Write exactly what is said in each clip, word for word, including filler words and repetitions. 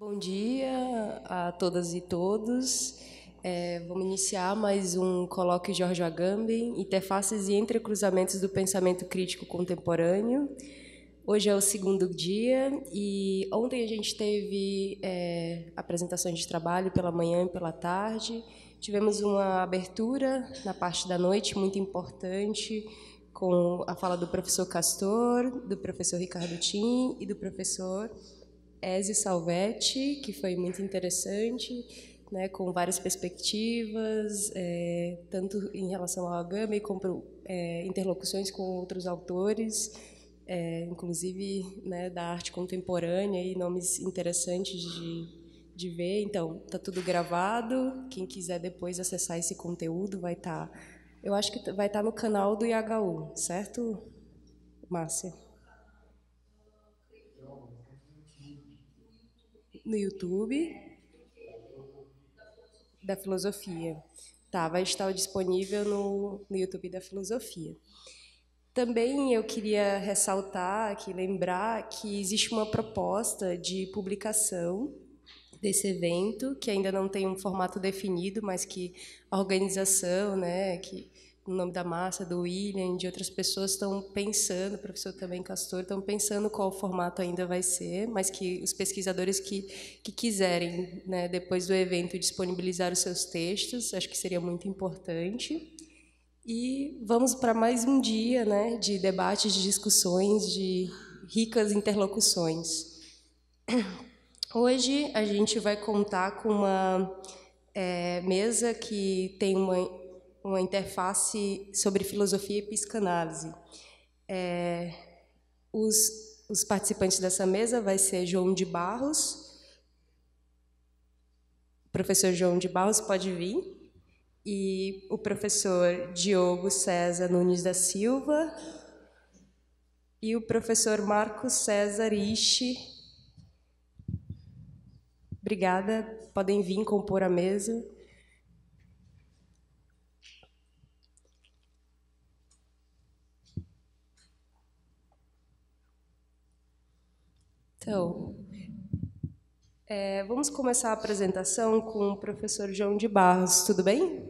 Bom dia a todas e todos. É, vamos iniciar mais um Colóquio Giorgio Agamben, Interfaces e Entrecruzamentos do Pensamento Crítico Contemporâneo. Hoje é o segundo dia e ontem a gente teve é, apresentações de trabalho pela manhã e pela tarde. Tivemos uma abertura na parte da noite muito importante com a fala do professor Castor, do professor Ricardo Timm e do professor Esse Salvetti, que foi muito interessante, né, com várias perspectivas, é, tanto em relação ao Agamben como é, interlocuções com outros autores, É, inclusive, né, da arte contemporânea e nomes interessantes de, de ver. Então, está tudo gravado. Quem quiser depois acessar esse conteúdo vai estar... Tá, eu acho que vai estar tá no canal do I H U, certo, Márcia? No YouTube. Da Filosofia. Tá, vai estar disponível no, no YouTube da Filosofia. Também eu queria ressaltar, aqui, lembrar que existe uma proposta de publicação desse evento, que ainda não tem um formato definido, mas que a organização, né, que, no nome da Márcia, do William, de outras pessoas, estão pensando, o professor também Castor, estão pensando qual o formato ainda vai ser, mas que os pesquisadores que, que quiserem, né, depois do evento, disponibilizar os seus textos, acho que seria muito importante. E vamos para mais um dia, né, de debates, de discussões, de ricas interlocuções. Hoje a gente vai contar com uma é, mesa que tem uma, uma interface sobre filosofia e psicanálise. É, os, os participantes dessa mesa vai ser João de Barros. O professor João de Barros pode vir. E o professor Diogo César Nunes da Silva e o professor Marco César Ishi. Obrigada, podem vir compor a mesa. Então, é, vamos começar a apresentação com o professor João de Barros, tudo bem?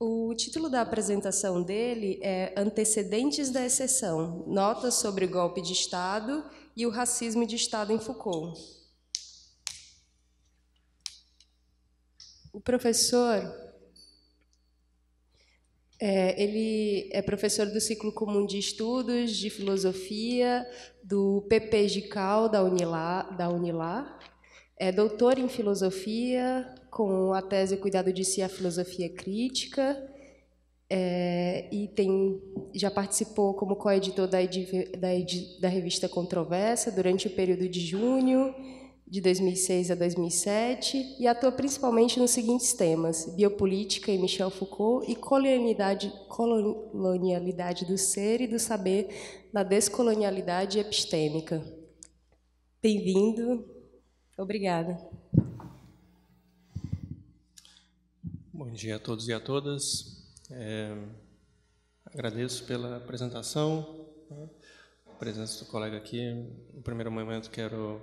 O título da apresentação dele é Antecedentes da Exceção, Notas sobre o Golpe de Estado e o Racismo de Estado em Foucault. O professor é, ele é professor do Ciclo Comum de Estudos de Filosofia do P P G I C A L da UNILA, da UNILA. É doutor em Filosofia, com a tese Cuidado de Si, a Filosofia Crítica, é, e tem, já participou como coeditor da, da, da revista Controvérsia durante o período de junho de dois mil e seis a dois mil e sete, e atua principalmente nos seguintes temas: biopolítica e Michel Foucault, e colonialidade, colonialidade do ser e do saber na descolonialidade epistêmica. Bem-vindo. Obrigada. Bom dia a todos e a todas. É, agradeço pela apresentação, né, a presença do colega aqui. No primeiro momento, quero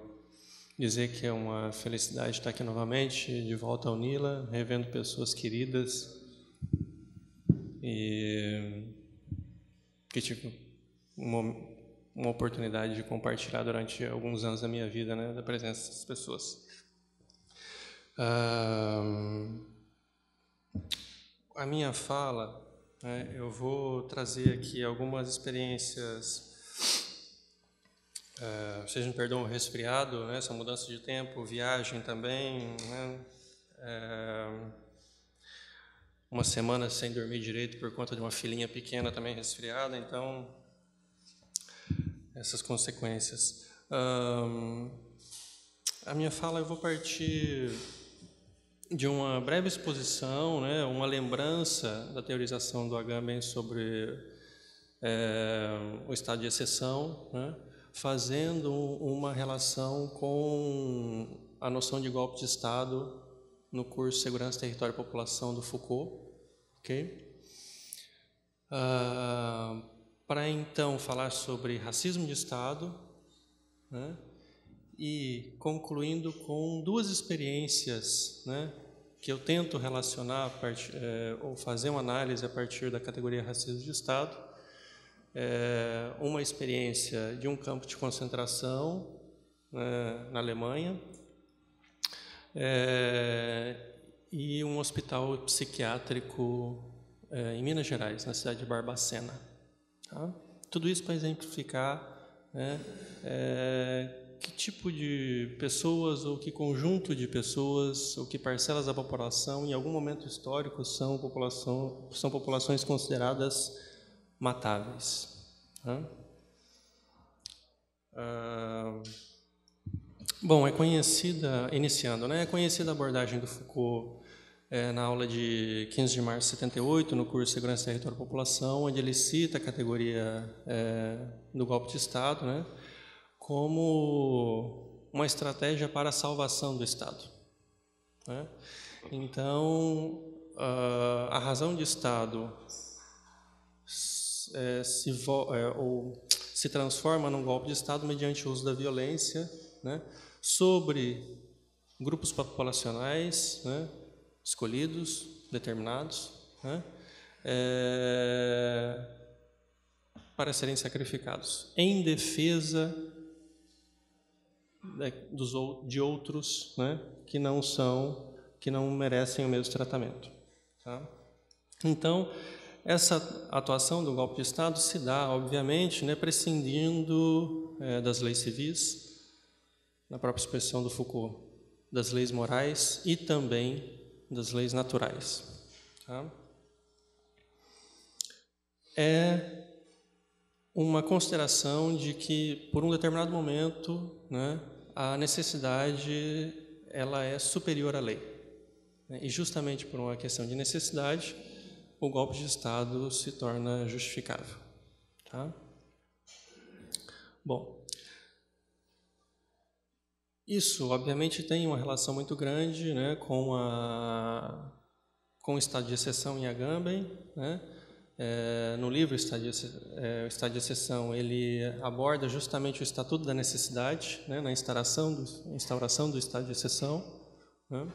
dizer que é uma felicidade estar aqui novamente, de volta ao UNILA, revendo pessoas queridas e que tive um uma oportunidade de compartilhar durante alguns anos da minha vida, né, da presença dessas pessoas. Uh, a minha fala, né, eu vou trazer aqui algumas experiências, uh, vocês me perdoam o resfriado, né, essa mudança de tempo, viagem também, né, uh, uma semana sem dormir direito por conta de uma filhinha pequena também resfriada, então... essas consequências. Um, a minha fala eu vou partir de uma breve exposição, né, uma lembrança da teorização do Agamben sobre é, o estado de exceção, né, fazendo uma relação com a noção de golpe de Estado no curso Segurança, Território e População do Foucault. Ok? Uh, Para, então, falar sobre racismo de Estado, né, e concluindo com duas experiências, né, que eu tento relacionar a partir, é, ou fazer uma análise a partir da categoria racismo de Estado. É, uma experiência de um campo de concentração, né, na Alemanha, é, e um hospital psiquiátrico é, em Minas Gerais, na cidade de Barbacena. Tá? Tudo isso para exemplificar, né, é, que tipo de pessoas, ou que conjunto de pessoas, ou que parcelas da população, em algum momento histórico, são, população, são populações consideradas matáveis. Ah, bom, é conhecida, iniciando, né, é conhecida a abordagem do Foucault é, na aula de quinze de março de setenta e oito, no curso Segurança, Território e População, onde ele cita a categoria é, do golpe de Estado, né, como uma estratégia para a salvação do Estado. Né? Então, a razão de Estado se, ou se transforma num golpe de Estado mediante o uso da violência, né, sobre grupos populacionais, né, escolhidos, determinados, né, é, para serem sacrificados, em defesa Dos, de outros, né, que não são, que não merecem o mesmo tratamento. Tá? Então, essa atuação do golpe de Estado se dá, obviamente, né, prescindindo é, das leis civis, na própria expressão do Foucault, das leis morais e também das leis naturais. Tá? É uma consideração de que, por um determinado momento, né, a necessidade ela é superior à lei. E justamente por uma questão de necessidade, o golpe de Estado se torna justificável. Tá? Bom, isso obviamente tem uma relação muito grande, né, com, a, com o estado de exceção em Agamben. Né? É, no livro Estado de, é, o Estado de Exceção, ele aborda justamente o Estatuto da Necessidade, né, na instauração do, instauração do Estado de Exceção, né,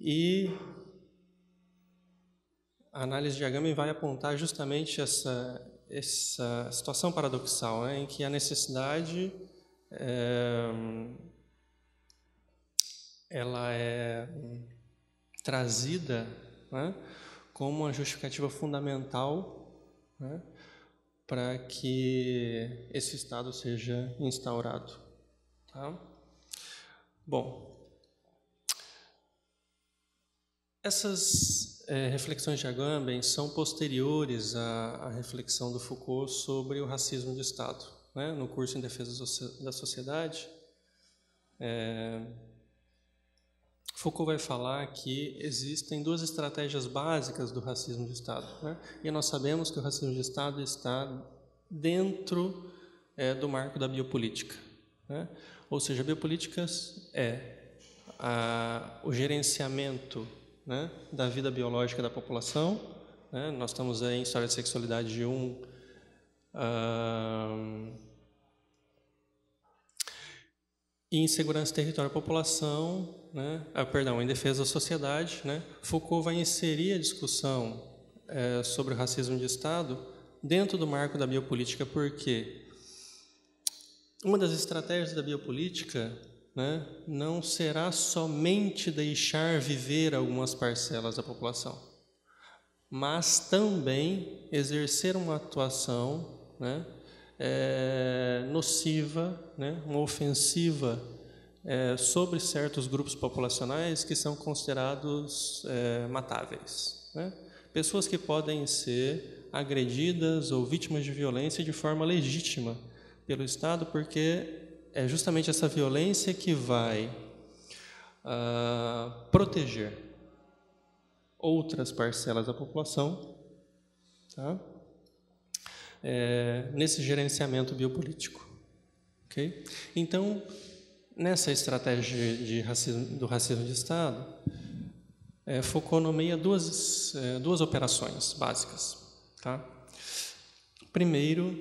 e a análise de Agamben vai apontar justamente essa, essa situação paradoxal, né, em que a necessidade é, ela é trazida, né, como uma justificativa fundamental, né, para que esse Estado seja instaurado. Tá? Bom, essas é, reflexões de Agamben são posteriores à, à reflexão do Foucault sobre o racismo de Estado. Né? No curso Em Defesa da Sociedade, é, Foucault vai falar que existem duas estratégias básicas do racismo de Estado. Né? E nós sabemos que o racismo de Estado está dentro é, do marco da biopolítica. Né? Ou seja, a biopolítica é a, o gerenciamento, né, da vida biológica da população. Né? Nós estamos aí em História de Sexualidade de um... Uh, E em Segurança, Território e População, né, ah, perdão, em Defesa da Sociedade, né, Foucault vai inserir a discussão é, sobre o racismo de Estado dentro do marco da biopolítica, porque uma das estratégias da biopolítica, né, não será somente deixar viver algumas parcelas da população, mas também exercer uma atuação, né, É, nociva, né, uma ofensiva é, sobre certos grupos populacionais que são considerados é, matáveis. Né? Pessoas que podem ser agredidas ou vítimas de violência de forma legítima pelo Estado, porque é justamente essa violência que vai ah, proteger outras parcelas da população, tá? É, nesse gerenciamento biopolítico. Okay? Então, nessa estratégia de racismo, do racismo de Estado, é, Foucault nomeia duas, é, duas operações básicas. Tá? Primeiro,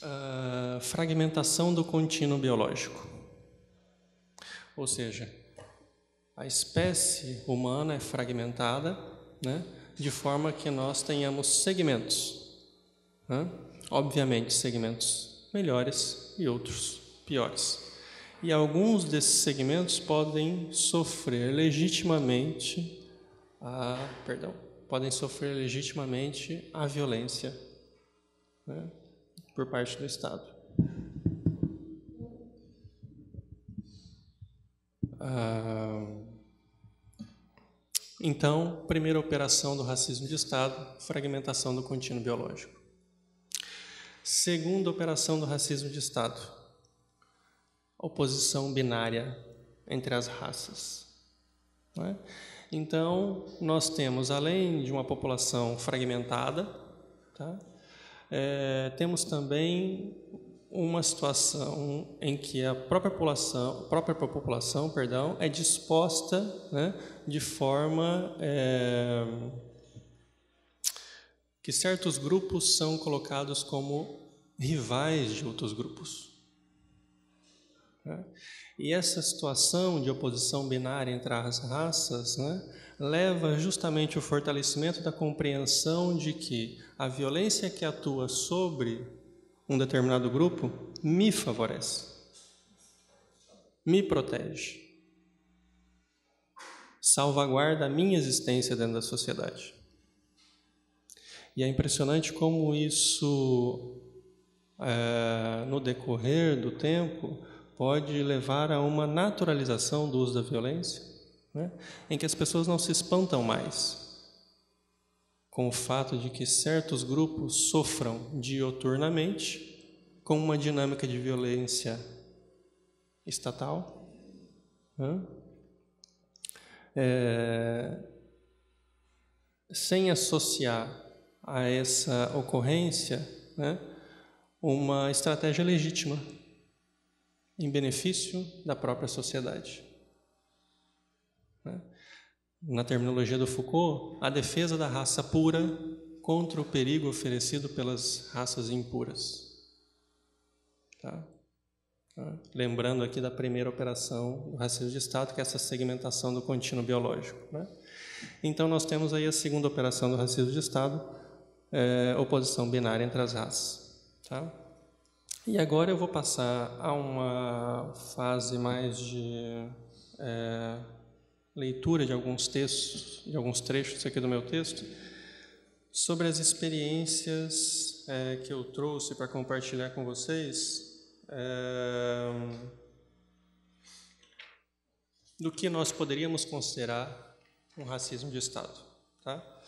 a fragmentação do contínuo biológico. Ou seja, a espécie humana é fragmentada, né, de forma que nós tenhamos segmentos. Né? Obviamente, segmentos melhores e outros piores. E alguns desses segmentos podem sofrer legitimamente a, perdão, podem sofrer legitimamente a violência, né, por parte do Estado. Ah, então, primeira operação do racismo de Estado, fragmentação do contínuo biológico. Segunda operação do racismo de Estado, oposição binária entre as raças. Não é? Então, nós temos, além de uma população fragmentada, tá? é, temos também uma situação em que a própria população, a própria população perdão, é disposta, né, de forma é, que certos grupos são colocados como rivais de outros grupos. Né? E essa situação de oposição binária entre as raças, né, leva justamente ao fortalecimento da compreensão de que a violência que atua sobre um determinado grupo me favorece, me protege, salvaguarda a minha existência dentro da sociedade. E é impressionante como isso, é, no decorrer do tempo, pode levar a uma naturalização do uso da violência, né? Em que as pessoas não se espantam mais com o fato de que certos grupos sofram dioturnamente com uma dinâmica de violência estatal, né? é, sem associar a essa ocorrência, né, uma estratégia legítima em benefício da própria sociedade. Na terminologia do Foucault, a defesa da raça pura contra o perigo oferecido pelas raças impuras. Tá? Lembrando aqui da primeira operação do racismo de Estado, que é essa segmentação do contínuo biológico. Né? Então, nós temos aí a segunda operação do racismo de Estado, é, oposição binária entre as raças. Tá? E agora eu vou passar a uma fase mais de é, leitura de alguns textos, de alguns trechos aqui do meu texto, sobre as experiências é, que eu trouxe para compartilhar com vocês, é, do que nós poderíamos considerar um racismo de Estado. Tá?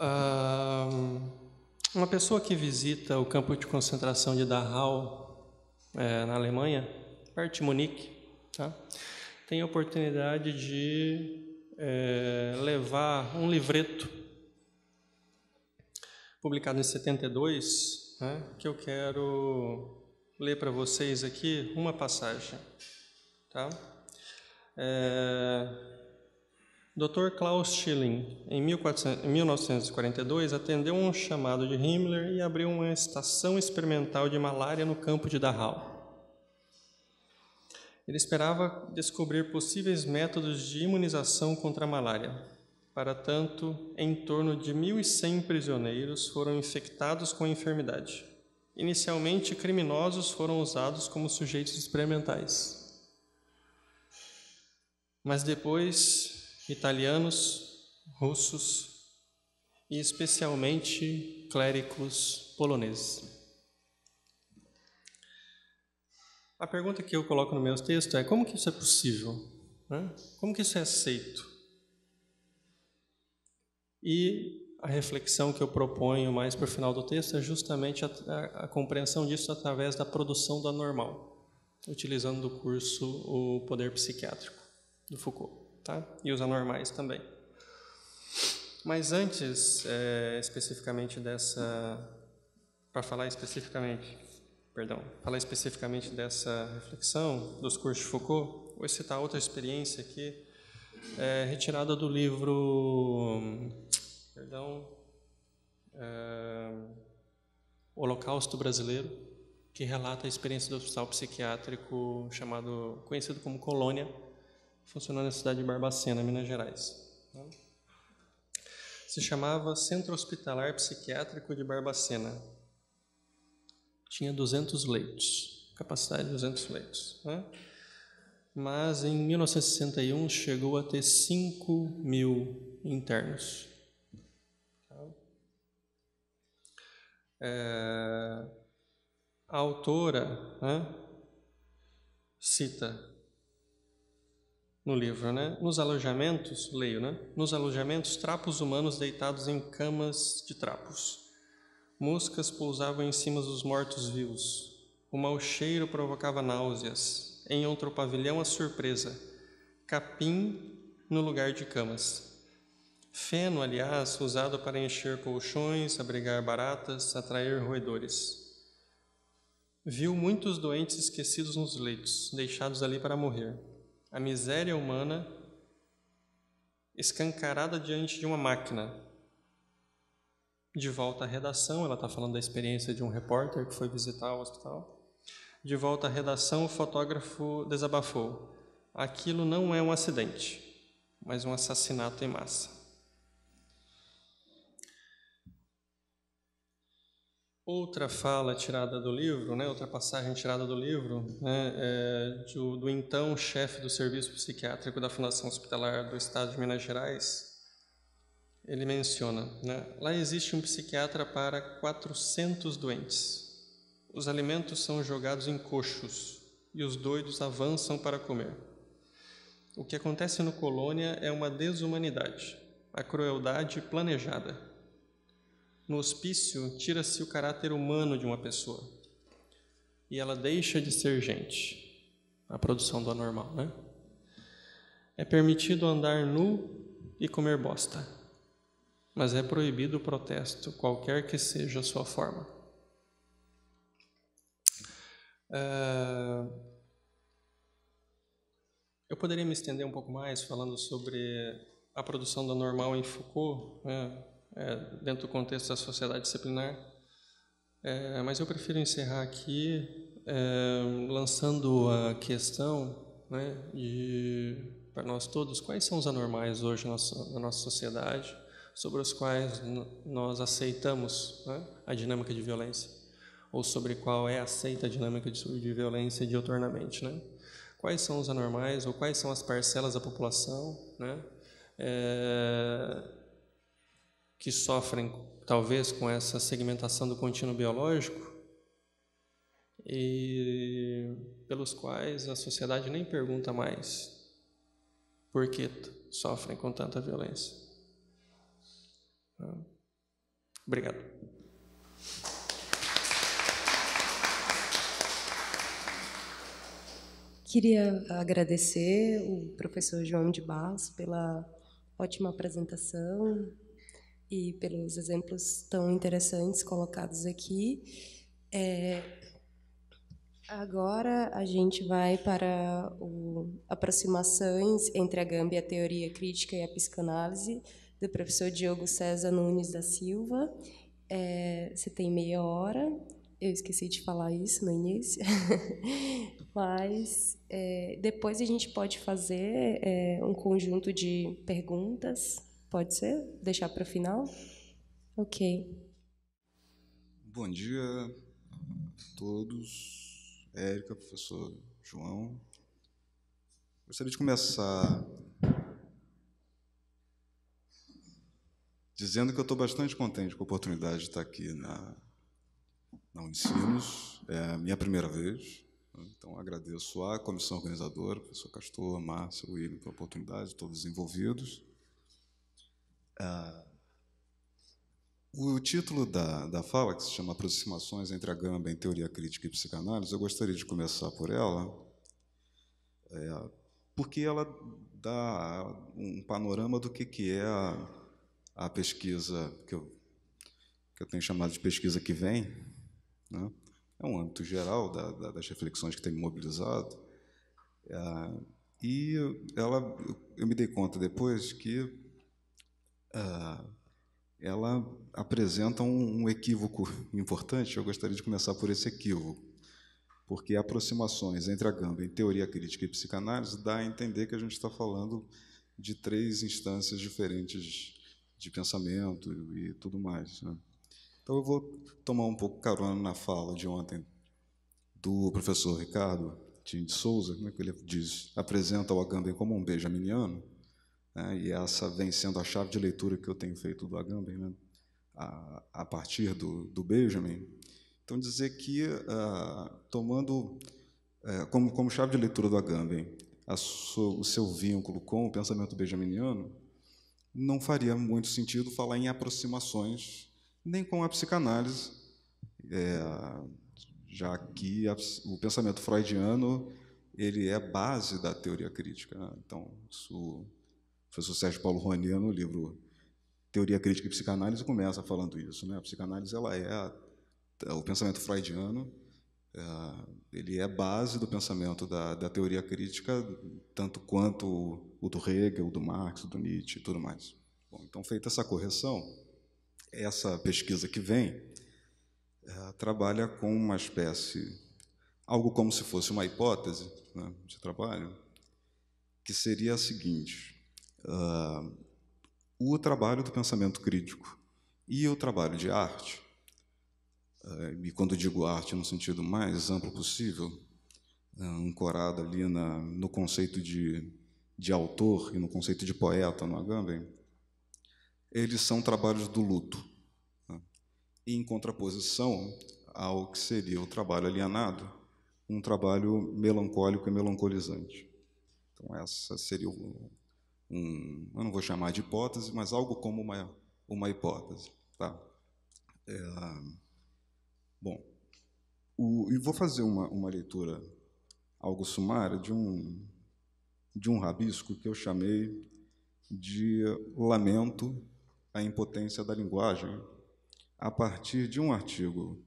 Ah, uma pessoa que visita o campo de concentração de Dachau, é, na Alemanha, perto de Munique, tá? tem a oportunidade de é, levar um livreto publicado em setenta e dois, né, que eu quero ler para vocês aqui uma passagem. Tá? É... doutor Klaus Schilling, em mil novecentos e quarenta e dois, atendeu um chamado de Himmler e abriu uma estação experimental de malária no campo de Dachau. Ele esperava descobrir possíveis métodos de imunização contra a malária. Para tanto, em torno de mil e cem prisioneiros foram infectados com a enfermidade. Inicialmente, criminosos foram usados como sujeitos experimentais. Mas depois... italianos, russos e especialmente clérigos poloneses. A pergunta que eu coloco no meu texto é: como que isso é possível? Como que isso é aceito? E a reflexão que eu proponho mais para o final do texto é justamente a, a, a compreensão disso através da produção do anormal, utilizando do curso O Poder Psiquiátrico, do Foucault. Tá? E os anormais também. Mas antes, é, especificamente dessa, para falar especificamente, perdão, falar especificamente dessa reflexão dos cursos de Foucault, vou citar outra experiência aqui, é, retirada do livro, perdão, é, Holocausto Brasileiro, que relata a experiência do hospital psiquiátrico chamado, conhecido como Colônia, funcionando na cidade de Barbacena, Minas Gerais. Se chamava Centro Hospitalar Psiquiátrico de Barbacena. Tinha duzentos leitos, capacidade de duzentos leitos. Né? Mas em mil novecentos e sessenta e um chegou a ter cinco mil internos. É, a autora, né, cita no livro, né, nos alojamentos, leio, né, nos alojamentos, trapos humanos deitados em camas de trapos. Moscas pousavam em cima dos mortos-vivos. O mau cheiro provocava náuseas. Em outro pavilhão, a surpresa. Capim no lugar de camas. Feno, aliás, usado para encher colchões, abrigar baratas, atrair roedores. Viu muitos doentes esquecidos nos leitos, deixados ali para morrer. A miséria humana escancarada diante de uma máquina. De volta à redação, ela está falando da experiência de um repórter que foi visitar o hospital. De volta à redação, o fotógrafo desabafou. Aquilo não é um acidente, mas um assassinato em massa. Outra fala tirada do livro, né, outra passagem tirada do livro, né, é do, do então chefe do serviço psiquiátrico da Fundação Hospitalar do Estado de Minas Gerais, ele menciona, né, lá existe um psiquiatra para quatrocentos doentes. Os alimentos são jogados em coxos e os doidos avançam para comer. O que acontece no Colônia é uma desumanidade, a crueldade planejada. No hospício, tira-se o caráter humano de uma pessoa e ela deixa de ser gente. A produção do anormal, né? É permitido andar nu e comer bosta, mas é proibido o protesto, qualquer que seja a sua forma. Uh, eu poderia me estender um pouco mais falando sobre a produção do anormal em Foucault, né? É, dentro do contexto da sociedade disciplinar, é, mas eu prefiro encerrar aqui é, lançando a questão, né, de, para nós todos, quais são os anormais hoje na nossa, na nossa sociedade, sobre os quais nós aceitamos, né, a dinâmica de violência, ou sobre qual é aceita a dinâmica de, de violência diuturnamente, né? Quais são os anormais, ou quais são as parcelas da população, né, é, que sofrem, talvez, com essa segmentação do contínuo biológico e pelos quais a sociedade nem pergunta mais por que sofrem com tanta violência. Obrigado. Queria agradecer o professor João de Barros pela ótima apresentação e pelos exemplos tão interessantes colocados aqui. É, agora a gente vai para o Aproximações entre Agamben e a Teoria Crítica e a Psicanálise, do professor Diogo César Nunes da Silva. É, você tem meia hora, eu esqueci de falar isso no início, mas é, depois a gente pode fazer é, um conjunto de perguntas. Pode ser? Deixar para o final? Ok. Bom dia a todos. Érica, professor João. Gostaria de começar dizendo que eu estou bastante contente com a oportunidade de estar aqui na, na Unicinos. É a minha primeira vez. Então, agradeço à comissão organizadora, professor Castor, Márcia, William, pela oportunidade, todos os envolvidos. Uh, o título da, da fala, que se chama Aproximações entre Agamben, Teoria Crítica e Psicanálise, eu gostaria de começar por ela, é, porque ela dá um panorama do que, que é a, a pesquisa, que eu, que eu tenho chamado de pesquisa que vem, né? É um âmbito geral da, da, das reflexões que tem me mobilizado, é, e ela, eu me dei conta depois que Uh, ela apresenta um, um equívoco importante. Eu gostaria de começar por esse equívoco. porque aproximações entre Agamben, teoria crítica e psicanálise dá a entender que a gente está falando de três instâncias diferentes de pensamento e tudo mais, né? Então, eu vou tomar um pouco carona na fala de ontem do professor Ricardo Timm de Souza, como é que ele diz, apresenta o Agamben como um benjaminiano, né? E essa vem sendo a chave de leitura que eu tenho feito do Agamben, né? a, a partir do, do Benjamin. Então, dizer que, uh, tomando uh, como, como chave de leitura do Agamben a so, o seu vínculo com o pensamento benjaminiano, não faria muito sentido falar em aproximações nem com a psicanálise, é, já que a, o pensamento freudiano ele é base da teoria crítica, né? Então, isso, o professor Sérgio Paulo Ronier, no livro Teoria Crítica e Psicanálise, começa falando isso, né? A psicanálise ela é a o pensamento freudiano, ele é base do pensamento da, da teoria crítica, tanto quanto o do Hegel, do Marx, do Nietzsche e tudo mais. Bom, então, feita essa correção, essa pesquisa que vem trabalha com uma espécie, algo como se fosse uma hipótese, né, de trabalho, que seria a seguinte: uh, o trabalho do pensamento crítico e o trabalho de arte, e quando digo arte no sentido mais amplo possível, ancorado ali na, no conceito de, de autor e no conceito de poeta no Agamben, eles são trabalhos do luto, né? Em contraposição ao que seria o trabalho alienado, um trabalho melancólico e melancolizante. Então, essa seria um, um eu não vou chamar de hipótese, mas algo como uma, uma hipótese, tá? É, Bom, o, e vou fazer uma, uma leitura algo sumária de um, de um rabisco que eu chamei de Lamento à Impotência da Linguagem, a partir de um artigo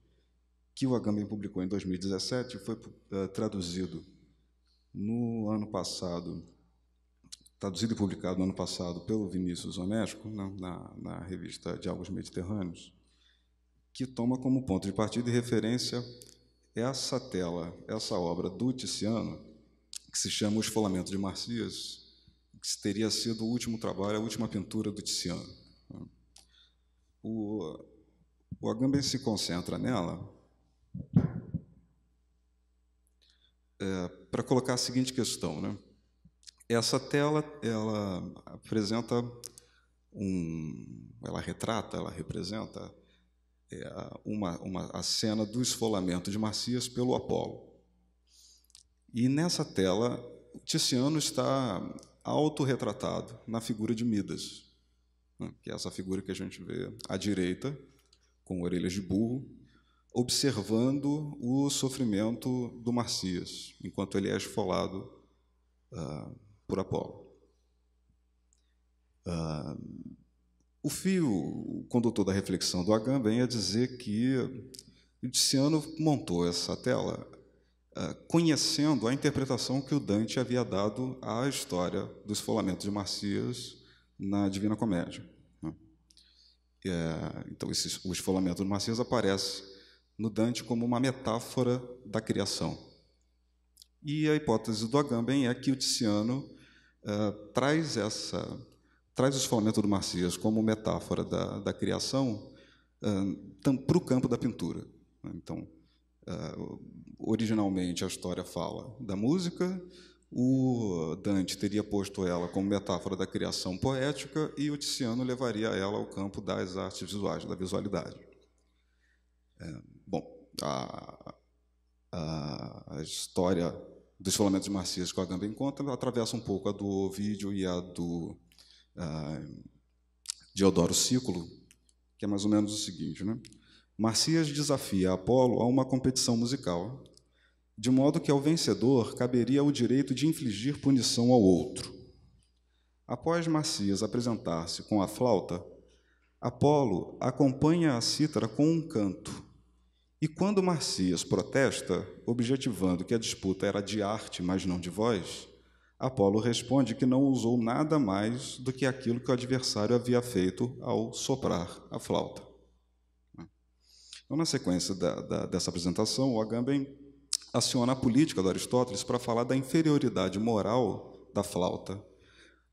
que o Agamben publicou em dois mil e dezessete, foi uh, traduzido no ano passado, traduzido e publicado no ano passado pelo Vinícius Onesco, na, na, na revista Diálogos Mediterrâneos, que toma como ponto de partida e referência essa tela, essa obra do Tiziano, que se chama O Esfolamento de Marcias, que teria sido o último trabalho, a última pintura do Tiziano. O, o Agamben se concentra nela é, para colocar a seguinte questão, né? Essa tela, ela apresenta um, ela retrata, ela representa Uma, uma, a cena do esfolamento de Marcias pelo Apolo. E, nessa tela, Tiziano está autorretratado na figura de Midas, né, que é essa figura que a gente vê à direita, com orelhas de burro, observando o sofrimento do Marcias, enquanto ele é esfolado uh, por Apolo. Uh, O fio, o condutor da reflexão do Agamben, é dizer que o Tiziano montou essa tela uh, conhecendo a interpretação que o Dante havia dado à história do esfolamento de Marcias na Divina Comédia, né? É, então, esse, o esfolamento de Marcias aparece no Dante como uma metáfora da criação. E a hipótese do Agamben é que o Tiziano uh, traz essa... traz o esfolamento do Marcias como metáfora da, da criação uh, para o campo da pintura. Então, uh, originalmente, a história fala da música, o Dante teria posto ela como metáfora da criação poética e o Tiziano levaria ela ao campo das artes visuais, da visualidade. Uh, bom, a, a, a história do esfolamento de Marcias que o Agamben conta atravessa um pouco a do Ovídio e a do Uh, Diodoro Sículo, que é mais ou menos o seguinte, né? Marcias desafia Apolo a uma competição musical, de modo que ao vencedor caberia o direito de infligir punição ao outro. Após Marcias apresentar-se com a flauta, Apolo acompanha a cítara com um canto, e quando Marcias protesta, objetivando que a disputa era de arte, mas não de voz, Apolo responde que não usou nada mais do que aquilo que o adversário havia feito ao soprar a flauta. Então, na sequência da, da, dessa apresentação, o Agamben aciona a política do Aristóteles para falar da inferioridade moral da flauta,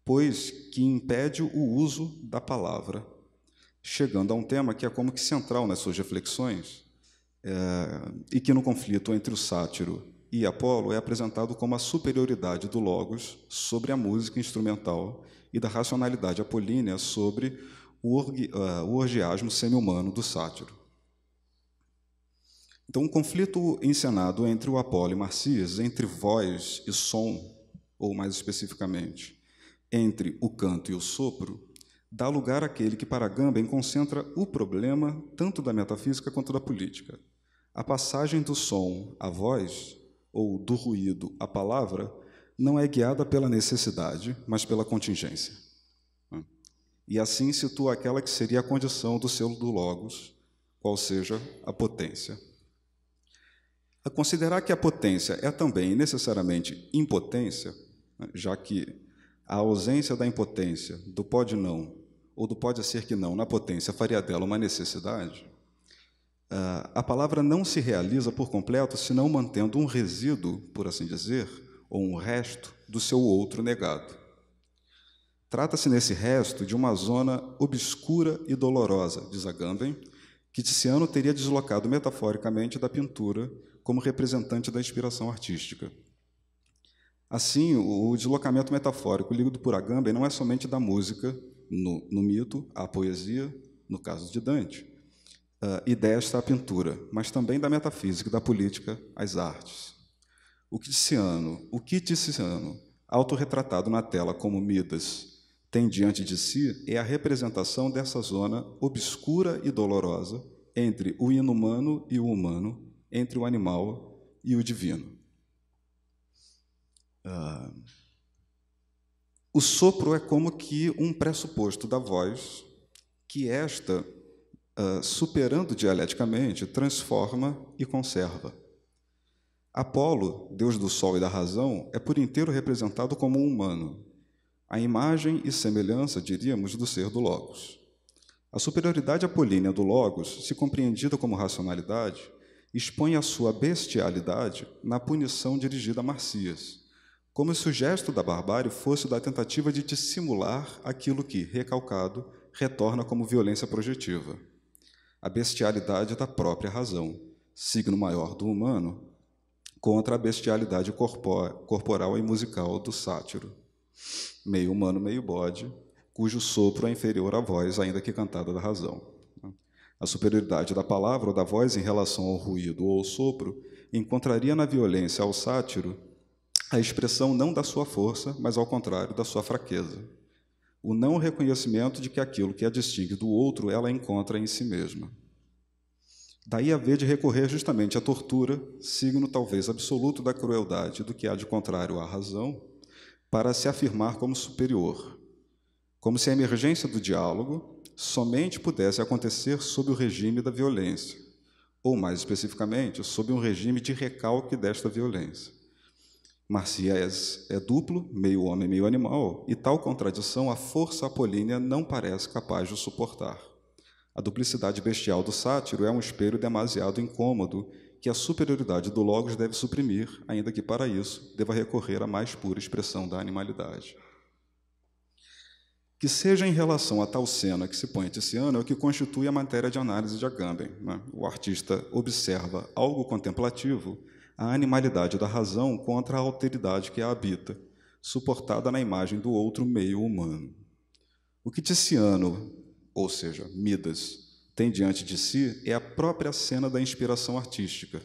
pois que impede o uso da palavra, chegando a um tema que é como que central nas suas reflexões, é, e que no conflito entre o sátiro e Apolo é apresentado como a superioridade do logos sobre a música instrumental e da racionalidade apolínea sobre o, uh, o orgiasmo semi-humano do sátiro. Então, um conflito encenado entre o Apolo e Marcias, entre voz e som, ou mais especificamente, entre o canto e o sopro, dá lugar àquele que, para Agamben, concentra o problema tanto da metafísica quanto da política. A passagem do som à voz, ou do ruído à palavra, não é guiada pela necessidade, mas pela contingência. E assim situa aquela que seria a condição do selo do logos, qual seja a potência. A considerar que a potência é também necessariamente impotência, já que a ausência da impotência, do pode não, ou do pode ser que não, na potência, faria dela uma necessidade, a palavra não se realiza por completo senão mantendo um resíduo, por assim dizer, ou um resto do seu outro negado. Trata-se nesse resto de uma zona obscura e dolorosa, diz Agamben, que Tiziano teria deslocado metaforicamente da pintura como representante da inspiração artística. Assim, o deslocamento metafórico lido por Agamben não é somente da música, no, no mito, à poesia, no caso de Dante, uh, e desta à pintura, mas também da metafísica e da política às artes. O que Tiziano, o que Tiziano, autorretratado na tela como Midas, tem diante de si é a representação dessa zona obscura e dolorosa entre o inumano e o humano, entre o animal e o divino. Uh, o sopro é como que um pressuposto da voz que esta, uh, superando dialeticamente, transforma e conserva. Apolo, deus do sol e da razão, é por inteiro representado como um humano, a imagem e semelhança, diríamos, do ser do logos. A superioridade apolínea do logos, se compreendida como racionalidade, expõe a sua bestialidade na punição dirigida a Marcias, como se o gesto da barbárie fosse da tentativa de dissimular aquilo que, recalcado, retorna como violência projetiva. A bestialidade da própria razão, signo maior do humano, contra a bestialidade corporal e musical do sátiro, meio humano, meio bode, cujo sopro é inferior à voz, ainda que cantada da razão. A superioridade da palavra ou da voz em relação ao ruído ou ao sopro encontraria na violência ao sátiro a expressão não da sua força, mas, ao contrário, da sua fraqueza. O não reconhecimento de que aquilo que a distingue do outro ela encontra em si mesma. Daí haver de recorrer justamente à tortura, signo talvez absoluto da crueldade do que há de contrário à razão, para se afirmar como superior, como se a emergência do diálogo somente pudesse acontecer sob o regime da violência, ou, mais especificamente, sob um regime de recalque desta violência. Marcias é duplo, meio homem, meio animal, e tal contradição a força apolínea não parece capaz de suportar. A duplicidade bestial do sátiro é um espelho demasiado incômodo que a superioridade do logos deve suprimir, ainda que para isso deva recorrer à mais pura expressão da animalidade. Que seja em relação a tal cena que se põe Tiziano é o que constitui a matéria de análise de Agamben, né? O artista observa algo contemplativo, a animalidade da razão contra a alteridade que a habita, suportada na imagem do outro meio humano. O que Tiziano, ou seja, Midas, tem diante de si é a própria cena da inspiração artística.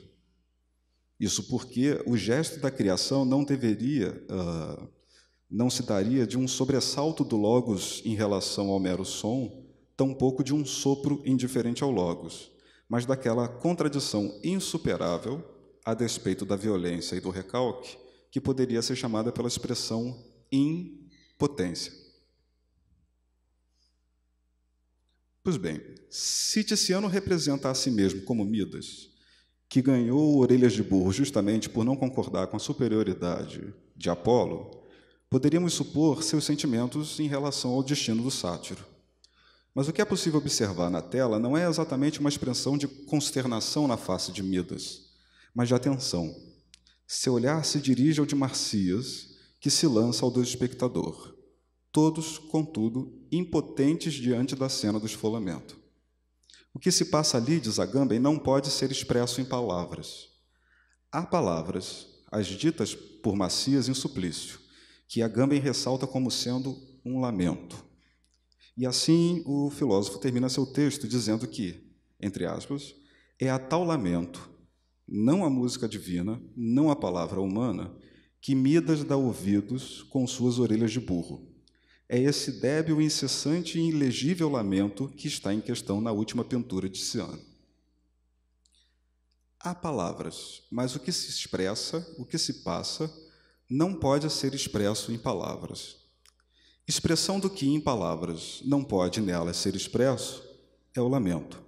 Isso porque o gesto da criação não deveria, uh, não se daria de um sobressalto do logos em relação ao mero som, tampouco de um sopro indiferente ao logos, mas daquela contradição insuperável a despeito da violência e do recalque, que poderia ser chamada pela expressão impotência. Pois bem, se Tiziano representa a si mesmo como Midas, que ganhou orelhas de burro justamente por não concordar com a superioridade de Apolo, poderíamos supor seus sentimentos em relação ao destino do sátiro. Mas o que é possível observar na tela não é exatamente uma expressão de consternação na face de Midas, mas de atenção, Seu olhar se dirige ao de Marcias, que se lança ao do espectador, todos, contudo, impotentes diante da cena do esfolamento. O que se passa ali, diz Agamben, não pode ser expresso em palavras. Há palavras, as ditas por Marcias em suplício, que Agamben ressalta como sendo um lamento. E assim o filósofo termina seu texto dizendo que, entre aspas, é a tal lamento, não a música divina, não a palavra humana, que Midas dá ouvidos com suas orelhas de burro. É esse débil, incessante e ilegível lamento que está em questão na última pintura de Tiziano. Há palavras, mas o que se expressa, o que se passa, não pode ser expresso em palavras. Expressão do que em palavras não pode nelas ser expresso é o lamento.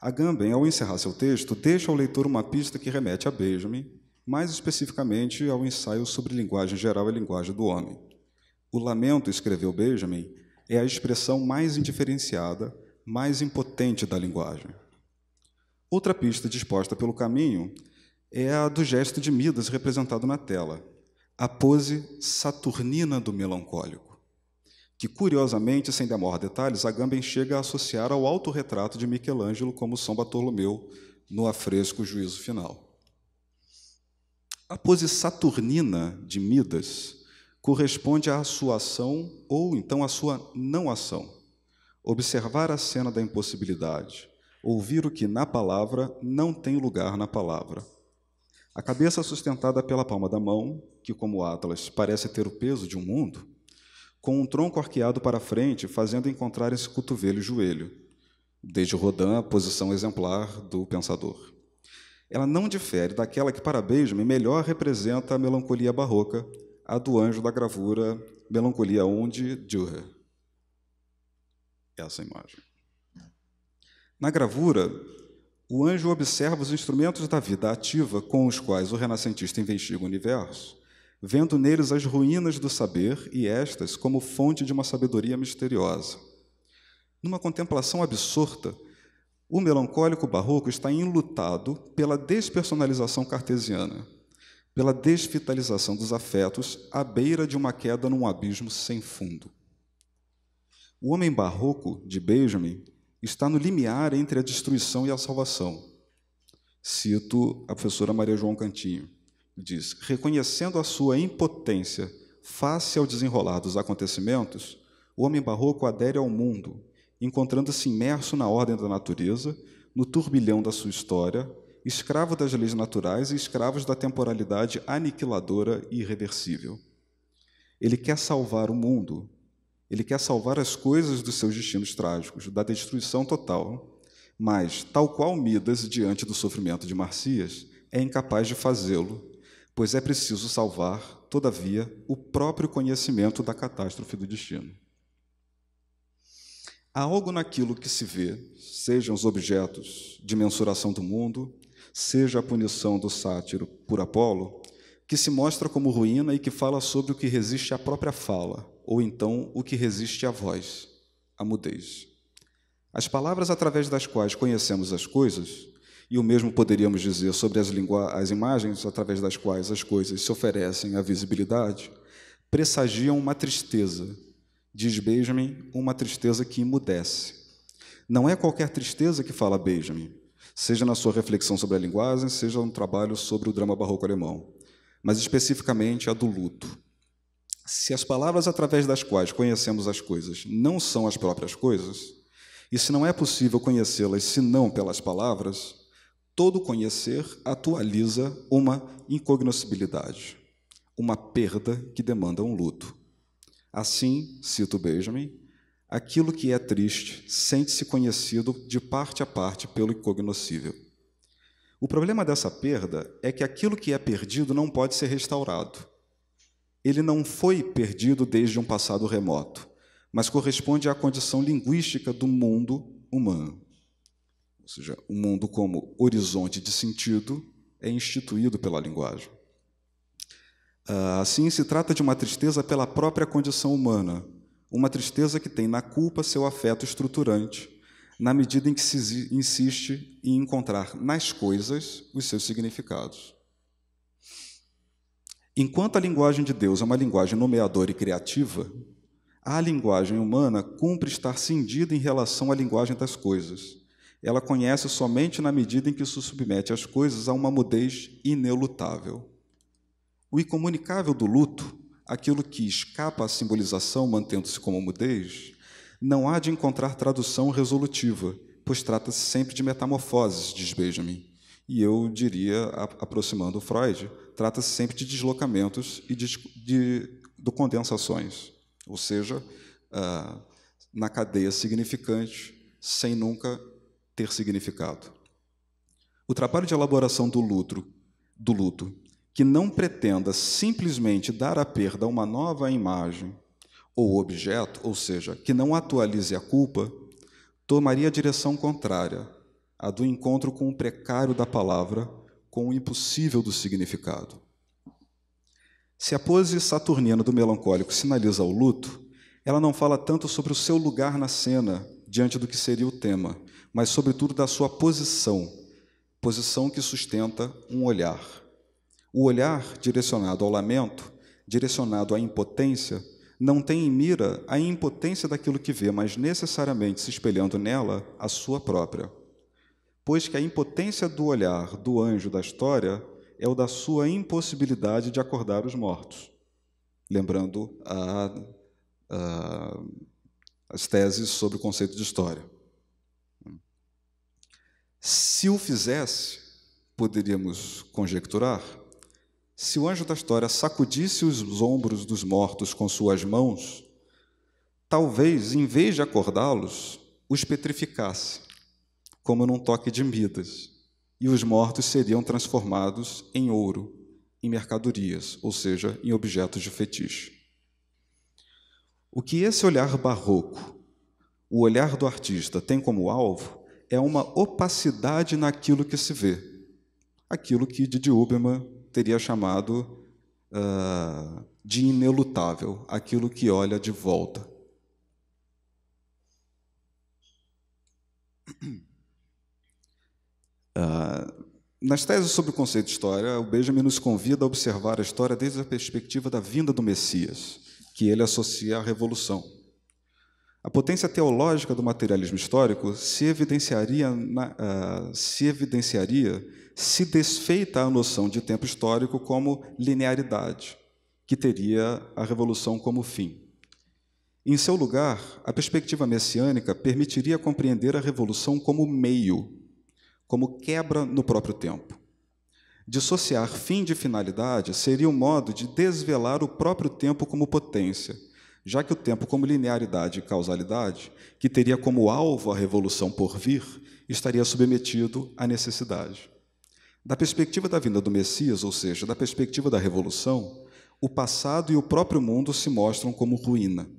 Agamben, ao encerrar seu texto, deixa ao leitor uma pista que remete a Benjamin, mais especificamente ao ensaio sobre linguagem geral e linguagem do homem. O lamento, escreveu Benjamin, é a expressão mais indiferenciada, mais impotente da linguagem. Outra pista disposta pelo caminho é a do gesto de Midas representado na tela, a pose saturnina do melancólico, que, curiosamente, sem dar maior detalhes, Agamben chega a associar ao autorretrato de Michelangelo como São Bartolomeu no afresco Juízo Final. A pose saturnina de Midas corresponde à sua ação ou, então, à sua não-ação. Observar a cena da impossibilidade, ouvir o que, na palavra, não tem lugar na palavra. A cabeça sustentada pela palma da mão, que, como Atlas, parece ter o peso de um mundo, com um tronco arqueado para a frente, fazendo encontrar esse cotovelo e joelho, desde Rodin, a posição exemplar do pensador. Ela não difere daquela que, para Benjamin, melhor representa a melancolia barroca, a do anjo da gravura Melancolia um de Dürer. Essa imagem. Na gravura, o anjo observa os instrumentos da vida ativa com os quais o renascentista investiga o universo, vendo neles as ruínas do saber e estas como fonte de uma sabedoria misteriosa. Numa contemplação absorta, o melancólico barroco está enlutado pela despersonalização cartesiana, pela desvitalização dos afetos à beira de uma queda num abismo sem fundo. O homem barroco, de Benjamin, está no limiar entre a destruição e a salvação. Cito a professora Maria João Cantinho. Diz, reconhecendo a sua impotência face ao desenrolar dos acontecimentos, o homem barroco adere ao mundo, encontrando-se imerso na ordem da natureza, no turbilhão da sua história, escravo das leis naturais e escravos da temporalidade aniquiladora e irreversível. Ele quer salvar o mundo, ele quer salvar as coisas dos seus destinos trágicos, da destruição total, mas, tal qual Midas, diante do sofrimento de Marcias, é incapaz de fazê-lo, pois é preciso salvar, todavia, o próprio conhecimento da catástrofe do destino. Há algo naquilo que se vê, sejam os objetos de mensuração do mundo, seja a punição do sátiro por Apolo, que se mostra como ruína e que fala sobre o que resiste à própria fala, ou então o que resiste à voz, a mudez. As palavras através das quais conhecemos as coisas, e o mesmo poderíamos dizer sobre as, as imagens através das quais as coisas se oferecem à visibilidade, pressagiam uma tristeza, diz Benjamin, uma tristeza que emudece. Não é qualquer tristeza que fala Benjamin, seja na sua reflexão sobre a linguagem, seja no trabalho sobre o drama barroco alemão, mas especificamente a do luto. Se as palavras através das quais conhecemos as coisas não são as próprias coisas, e se não é possível conhecê-las senão pelas palavras, todo conhecer atualiza uma incognoscibilidade, uma perda que demanda um luto. Assim, cito Benjamin, aquilo que é triste sente-se conhecido de parte a parte pelo incognoscível. O problema dessa perda é que aquilo que é perdido não pode ser restaurado. Ele não foi perdido desde um passado remoto, mas corresponde à condição linguística do mundo humano. Ou seja, o mundo como horizonte de sentido é instituído pela linguagem. Assim, se trata de uma tristeza pela própria condição humana, uma tristeza que tem na culpa seu afeto estruturante, na medida em que se insiste em encontrar nas coisas os seus significados. Enquanto a linguagem de Deus é uma linguagem nomeadora e criativa, a linguagem humana cumpre estar cindida em relação à linguagem das coisas. Ela conhece somente na medida em que se submete as coisas a uma mudez inelutável. O incomunicável do luto, aquilo que escapa à simbolização mantendo-se como mudez, não há de encontrar tradução resolutiva, pois trata-se sempre de metamorfoses, diz Benjamin. E eu diria, aproximando Freud, trata-se sempre de deslocamentos e de, de, de condensações, ou seja, ah, na cadeia significante, sem nunca ter significado. O trabalho de elaboração do luto, do luto, que não pretenda simplesmente dar à perda uma nova imagem ou objeto, ou seja, que não atualize a culpa, tomaria a direção contrária, a do encontro com o precário da palavra, com o impossível do significado. Se a pose saturnina do melancólico sinaliza o luto, ela não fala tanto sobre o seu lugar na cena, diante do que seria o tema, mas, sobretudo, da sua posição, posição que sustenta um olhar. O olhar, direcionado ao lamento, direcionado à impotência, não tem em mira a impotência daquilo que vê, mas necessariamente se espelhando nela a sua própria. Pois que a impotência do olhar do anjo da história é o da sua impossibilidade de acordar os mortos. Lembrando a, a, as teses sobre o conceito de história. Se o fizesse, poderíamos conjecturar, se o anjo da história sacudisse os ombros dos mortos com suas mãos, talvez, em vez de acordá-los, os petrificasse, como num toque de Midas, e os mortos seriam transformados em ouro, em mercadorias, ou seja, em objetos de fetiche. O que esse olhar barroco, o olhar do artista, tem como alvo é uma opacidade naquilo que se vê, aquilo que Didi Huberman teria chamado uh, de inelutável, aquilo que olha de volta. Uh, nas teses sobre o conceito de história, o Benjamin nos convida a observar a história desde a perspectiva da vinda do Messias, que ele associa à Revolução. A potência teológica do materialismo histórico se evidenciaria, uh, se evidenciaria se desfeita a noção de tempo histórico como linearidade, que teria a Revolução como fim. Em seu lugar, a perspectiva messiânica permitiria compreender a Revolução como meio, como quebra no próprio tempo. Dissociar fim de finalidade seria um modo de desvelar o próprio tempo como potência, já que o tempo como linearidade e causalidade, que teria como alvo a revolução por vir, estaria submetido à necessidade. Da perspectiva da vinda do Messias, ou seja, da perspectiva da revolução, o passado e o próprio mundo se mostram como ruína.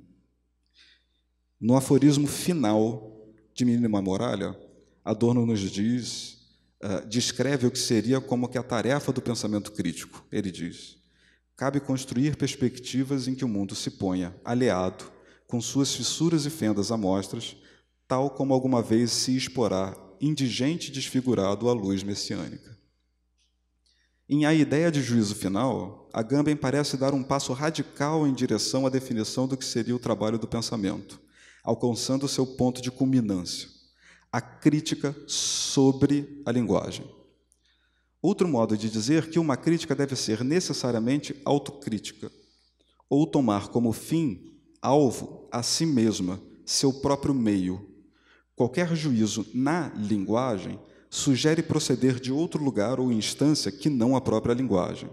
No aforismo final de Mínima Moralia, Adorno nos diz, uh, descreve o que seria como que a tarefa do pensamento crítico. Ele diz, cabe construir perspectivas em que o mundo se ponha, aleado, com suas fissuras e fendas amostras, tal como alguma vez se exporá, indigente e desfigurado à luz messiânica. Em A Ideia de Juízo Final, Agamben parece dar um passo radical em direção à definição do que seria o trabalho do pensamento, alcançando o seu ponto de culminância. A crítica sobre a linguagem. Outro modo de dizer que uma crítica deve ser necessariamente autocrítica, ou tomar como fim, alvo, a si mesma, seu próprio meio. Qualquer juízo na linguagem sugere proceder de outro lugar ou instância que não a própria linguagem.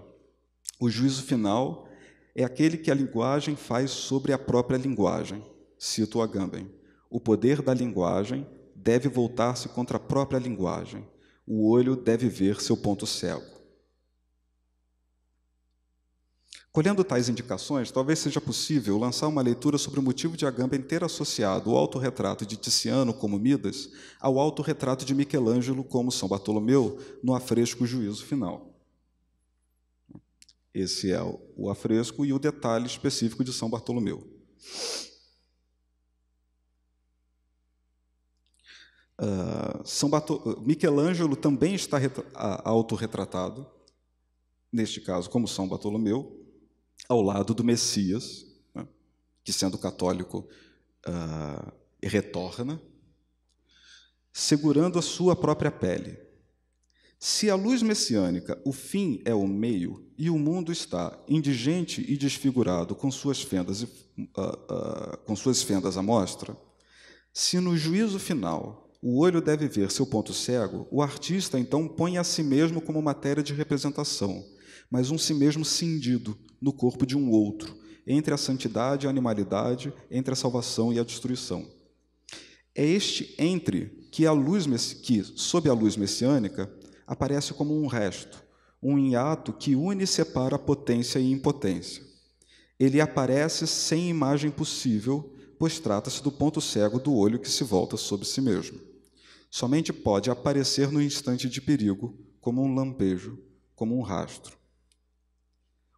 O juízo final é aquele que a linguagem faz sobre a própria linguagem. Cito Agamben. O poder da linguagem deve voltar-se contra a própria linguagem. O olho deve ver seu ponto cego. Colhendo tais indicações, talvez seja possível lançar uma leitura sobre o motivo de Agamben ter associado o autorretrato de Tiziano como Midas ao autorretrato de Michelangelo como São Bartolomeu no afresco Juízo Final. Esse é o afresco e o detalhe específico de São Bartolomeu. Uh, São Bartol... Michelangelo também está retra... autorretratado, neste caso, como São Bartolomeu, ao lado do Messias, né, que, sendo católico, uh, retorna, segurando a sua própria pele. Se a luz messiânica, o fim é o meio, e o mundo está indigente e desfigurado com suas fendas, uh, uh, com suas fendas à mostra, se no juízo final o olho deve ver seu ponto cego, o artista, então, põe a si mesmo como matéria de representação, mas um si mesmo cindido no corpo de um outro, entre a santidade e a animalidade, entre a salvação e a destruição. É este entre que, a luz, que sob a luz messiânica, aparece como um resto, um hiato que une e separa potência e impotência. Ele aparece sem imagem possível, pois trata-se do ponto cego do olho que se volta sobre si mesmo. Somente pode aparecer no instante de perigo, como um lampejo, como um rastro.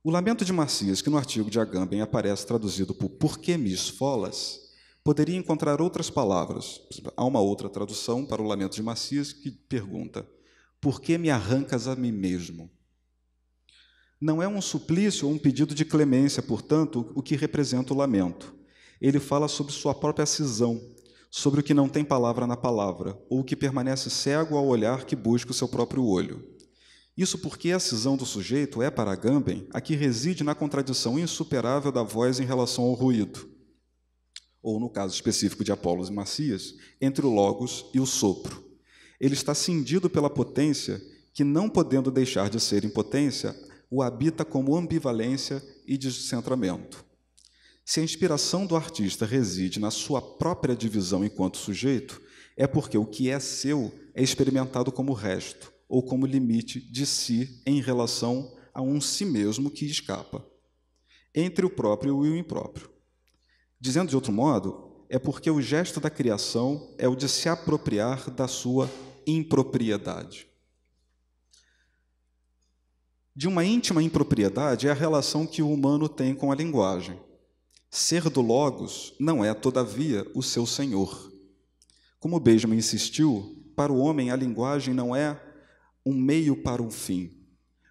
O lamento de Marcias, que no artigo de Agamben aparece traduzido por "Por que me esfolas?", poderia encontrar outras palavras. Há uma outra tradução para o lamento de Marcias que pergunta: "Por que me arrancas a mim mesmo?" Não é um suplício ou um pedido de clemência, portanto, o que representa o lamento. Ele fala sobre sua própria cisão, sobre o que não tem palavra na palavra, ou o que permanece cego ao olhar que busca o seu próprio olho. Isso porque a cisão do sujeito é, para Agamben, a que reside na contradição insuperável da voz em relação ao ruído, ou, no caso específico de Apolo e Marcias, entre o logos e o sopro. Ele está cindido pela potência que, não podendo deixar de ser impotência, o habita como ambivalência e descentramento. Se a inspiração do artista reside na sua própria divisão enquanto sujeito, é porque o que é seu é experimentado como resto, ou como limite de si em relação a um si mesmo que escapa, entre o próprio e o impróprio. Dizendo de outro modo, é porque o gesto da criação é o de se apropriar da sua impropriedade. De uma íntima impropriedade é a relação que o humano tem com a linguagem. Ser do Logos não é, todavia, o seu senhor. Como Benjamin insistiu, para o homem a linguagem não é um meio para um fim,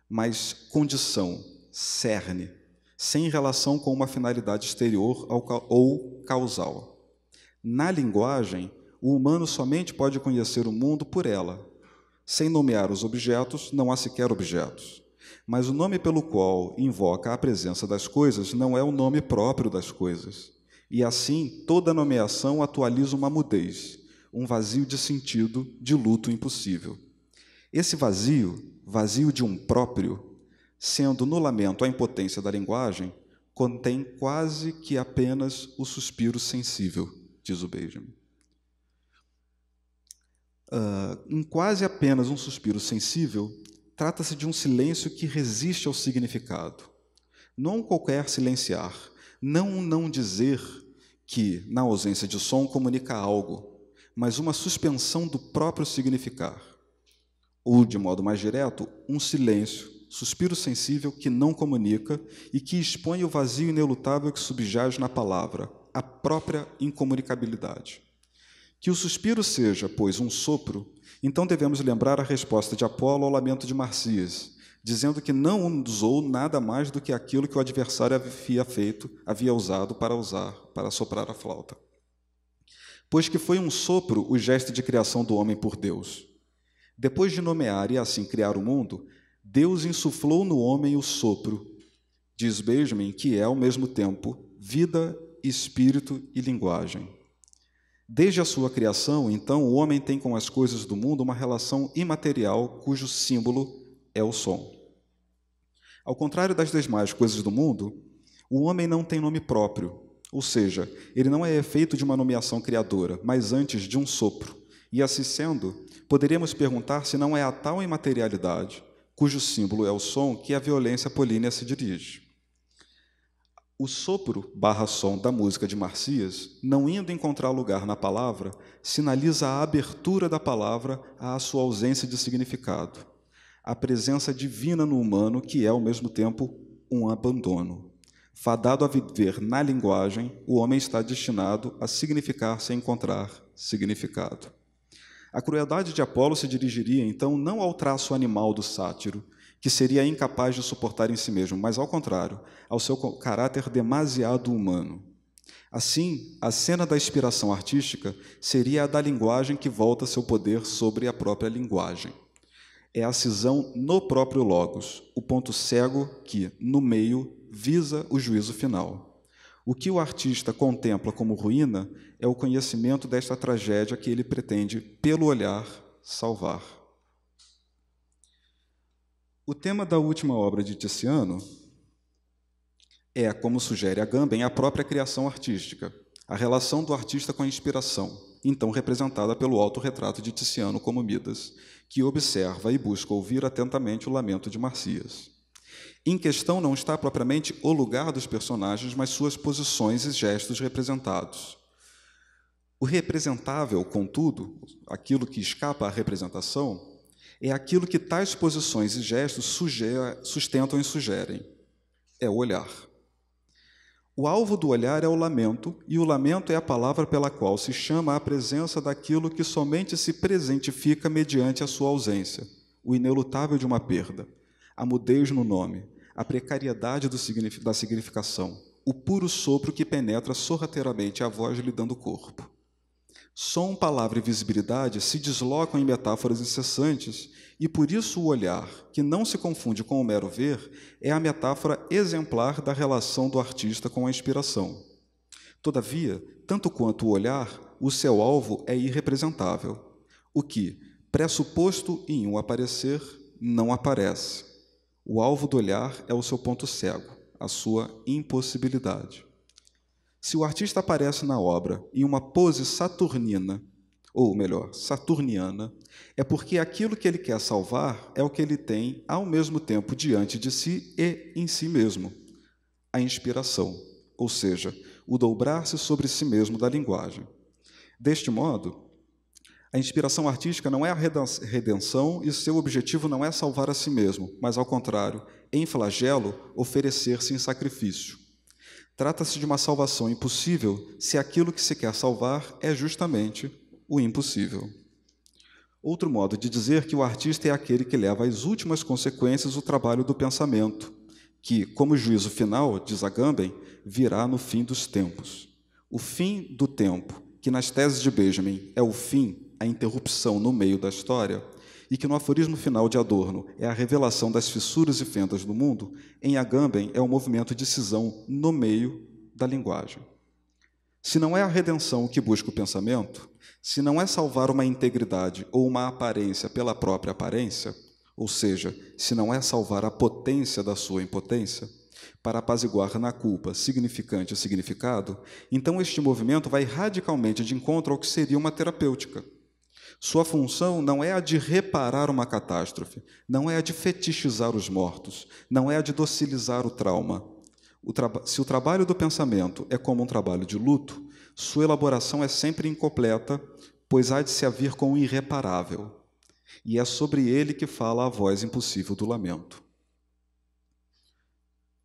mas condição, cerne, sem relação com uma finalidade exterior ou causal. Na linguagem, o humano somente pode conhecer o mundo por ela. Sem nomear os objetos, não há sequer objetos. Mas o nome pelo qual invoca a presença das coisas não é o nome próprio das coisas. E assim, toda nomeação atualiza uma mudez, um vazio de sentido, de luto impossível. Esse vazio, vazio de um próprio, sendo no lamento a impotência da linguagem, contém quase que apenas o suspiro sensível, diz o Benjamin. Uh, em quase apenas um suspiro sensível, trata-se de um silêncio que resiste ao significado. Não qualquer silenciar, não não dizer que, na ausência de som, comunica algo, mas uma suspensão do próprio significar. Ou, de modo mais direto, um silêncio, suspiro sensível que não comunica e que expõe o vazio inelutável que subjaz na palavra, a própria incomunicabilidade. Que o suspiro seja, pois, um sopro, então devemos lembrar a resposta de Apolo ao lamento de Marcias, dizendo que não usou nada mais do que aquilo que o adversário havia feito, havia usado para usar, para soprar a flauta. Pois que foi um sopro o gesto de criação do homem por Deus. Depois de nomear e assim criar o mundo, Deus insuflou no homem o sopro, diz Benjamin, que é ao mesmo tempo vida, espírito e linguagem. Desde a sua criação, então, o homem tem com as coisas do mundo uma relação imaterial cujo símbolo é o som. Ao contrário das demais coisas do mundo, o homem não tem nome próprio, ou seja, ele não é efeito de uma nomeação criadora, mas antes de um sopro. E assim sendo, poderíamos perguntar se não é a tal imaterialidade, cujo símbolo é o som, que a violência polínea se dirige. O sopro barra som da música de Marcias, não indo encontrar lugar na palavra, sinaliza a abertura da palavra à sua ausência de significado, a presença divina no humano, que é, ao mesmo tempo, um abandono. Fadado a viver na linguagem, o homem está destinado a significar sem encontrar significado. A crueldade de Apolo se dirigiria, então, não ao traço animal do sátiro, que seria incapaz de suportar em si mesmo, mas, ao contrário, ao seu caráter demasiado humano. Assim, a cena da inspiração artística seria a da linguagem que volta seu poder sobre a própria linguagem. É a cisão no próprio logos, o ponto cego que, no meio, visa o juízo final. O que o artista contempla como ruína é o conhecimento desta tragédia que ele pretende, pelo olhar, salvar. O tema da última obra de Tiziano é, como sugere Agamben, a própria criação artística, a relação do artista com a inspiração, então representada pelo autorretrato de Tiziano como Midas, que observa e busca ouvir atentamente o lamento de Marcias. Em questão não está propriamente o lugar dos personagens, mas suas posições e gestos representados. O representável, contudo, aquilo que escapa à representação, é aquilo que tais posições e gestos sustentam e sugerem. É o olhar. O alvo do olhar é o lamento, e o lamento é a palavra pela qual se chama a presença daquilo que somente se presentifica mediante a sua ausência, o inelutável de uma perda, a mudez no nome, a precariedade do signifi- da significação, o puro sopro que penetra sorrateiramente a voz lhe dando corpo. Som, palavra e visibilidade se deslocam em metáforas incessantes, e por isso o olhar, que não se confunde com o mero ver, é a metáfora exemplar da relação do artista com a inspiração. Todavia, tanto quanto o olhar, o seu alvo é irrepresentável, o que, pressuposto em um aparecer, não aparece. O alvo do olhar é o seu ponto cego, a sua impossibilidade. Se o artista aparece na obra em uma pose saturnina, ou melhor, saturniana, é porque aquilo que ele quer salvar é o que ele tem ao mesmo tempo diante de si e em si mesmo, a inspiração, ou seja, o dobrar-se sobre si mesmo da linguagem. Deste modo, a inspiração artística não é a redenção e seu objetivo não é salvar a si mesmo, mas, ao contrário, em flagelo, oferecer-se em sacrifício. Trata-se de uma salvação impossível se aquilo que se quer salvar é justamente o impossível. Outro modo de dizer que o artista é aquele que leva às últimas consequências o trabalho do pensamento, que, como juízo final, diz Agamben, virá no fim dos tempos. O fim do tempo, que nas teses de Benjamin é o fim, a interrupção no meio da história, e que no aforismo final de Adorno é a revelação das fissuras e fendas do mundo, em Agamben é o movimento de cisão no meio da linguagem. Se não é a redenção que busca o pensamento, se não é salvar uma integridade ou uma aparência pela própria aparência, ou seja, se não é salvar a potência da sua impotência, para apaziguar na culpa significante e significado, então este movimento vai radicalmente de encontro ao que seria uma terapêutica. Sua função não é a de reparar uma catástrofe, não é a de fetichizar os mortos, não é a de docilizar o trauma. O tra... Se o trabalho do pensamento é como um trabalho de luto, sua elaboração é sempre incompleta, pois há de se haver com o irreparável. E é sobre ele que fala a voz impossível do lamento.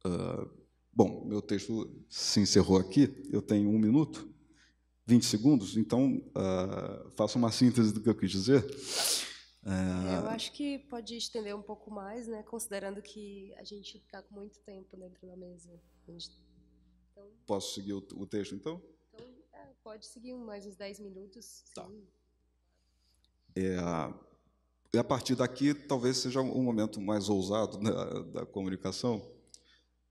Uh, bom, meu texto se encerrou aqui, eu tenho um minuto. vinte segundos, então uh, faço uma síntese do que eu quis dizer. Uh... Eu acho que pode estender um pouco mais, né, considerando que a gente está com muito tempo dentro da mesa. Gente... Então... Posso seguir o, o texto, então? Então é, pode seguir mais uns dez minutos. Tá. É, e a partir daqui, talvez seja um momento mais ousado da, da comunicação,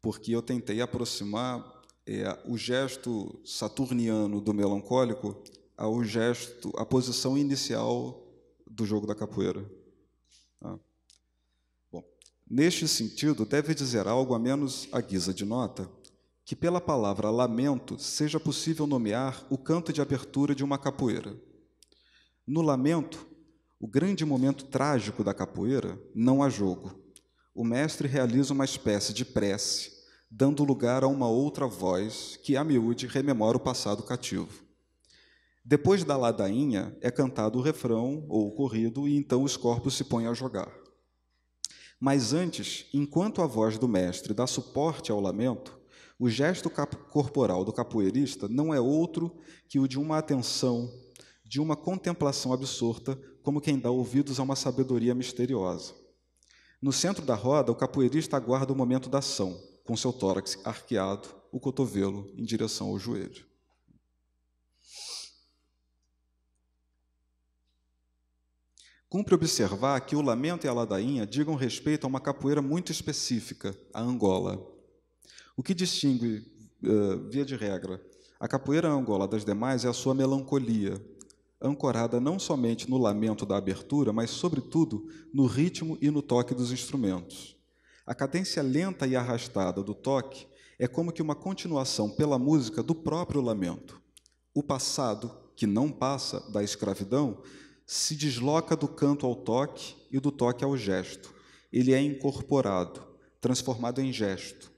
porque eu tentei aproximar É, o gesto saturniano do melancólico ao gesto, a posição inicial do jogo da capoeira. Ah. Bom, neste sentido, deve dizer algo, a menos à guisa de nota, que pela palavra lamento seja possível nomear o canto de abertura de uma capoeira. No lamento, o grande momento trágico da capoeira, não há jogo. O mestre realiza uma espécie de prece, dando lugar a uma outra voz que, a miúde, rememora o passado cativo. Depois da ladainha, é cantado o refrão ou o corrido e então os corpos se põem a jogar. Mas antes, enquanto a voz do mestre dá suporte ao lamento, o gesto corporal do capoeirista não é outro que o de uma atenção, de uma contemplação absorta, como quem dá ouvidos a uma sabedoria misteriosa. No centro da roda, o capoeirista aguarda o momento da ação, com seu tórax arqueado, o cotovelo em direção ao joelho. Cumpre observar que o lamento e a ladainha digam respeito a uma capoeira muito específica, a Angola. O que distingue, uh, via de regra, a capoeira Angola das demais é a sua melancolia, ancorada não somente no lamento da abertura, mas, sobretudo, no ritmo e no toque dos instrumentos. A cadência lenta e arrastada do toque é como que uma continuação pela música do próprio lamento. O passado, que não passa da escravidão, se desloca do canto ao toque e do toque ao gesto. Ele é incorporado, transformado em gesto,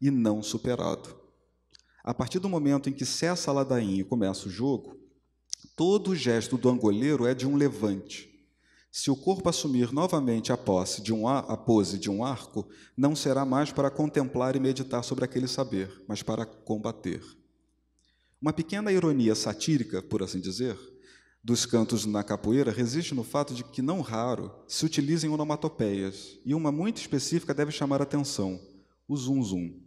e não superado. A partir do momento em que cessa a ladainha e começa o jogo, todo o gesto do angoleiro é de um levante. Se o corpo assumir novamente a posse de um ar, a pose de um arco, não será mais para contemplar e meditar sobre aquele saber, mas para combater. Uma pequena ironia satírica, por assim dizer, dos cantos na capoeira reside no fato de que, não raro, se utilizem onomatopeias, e uma muito específica deve chamar a atenção, o zum-zum.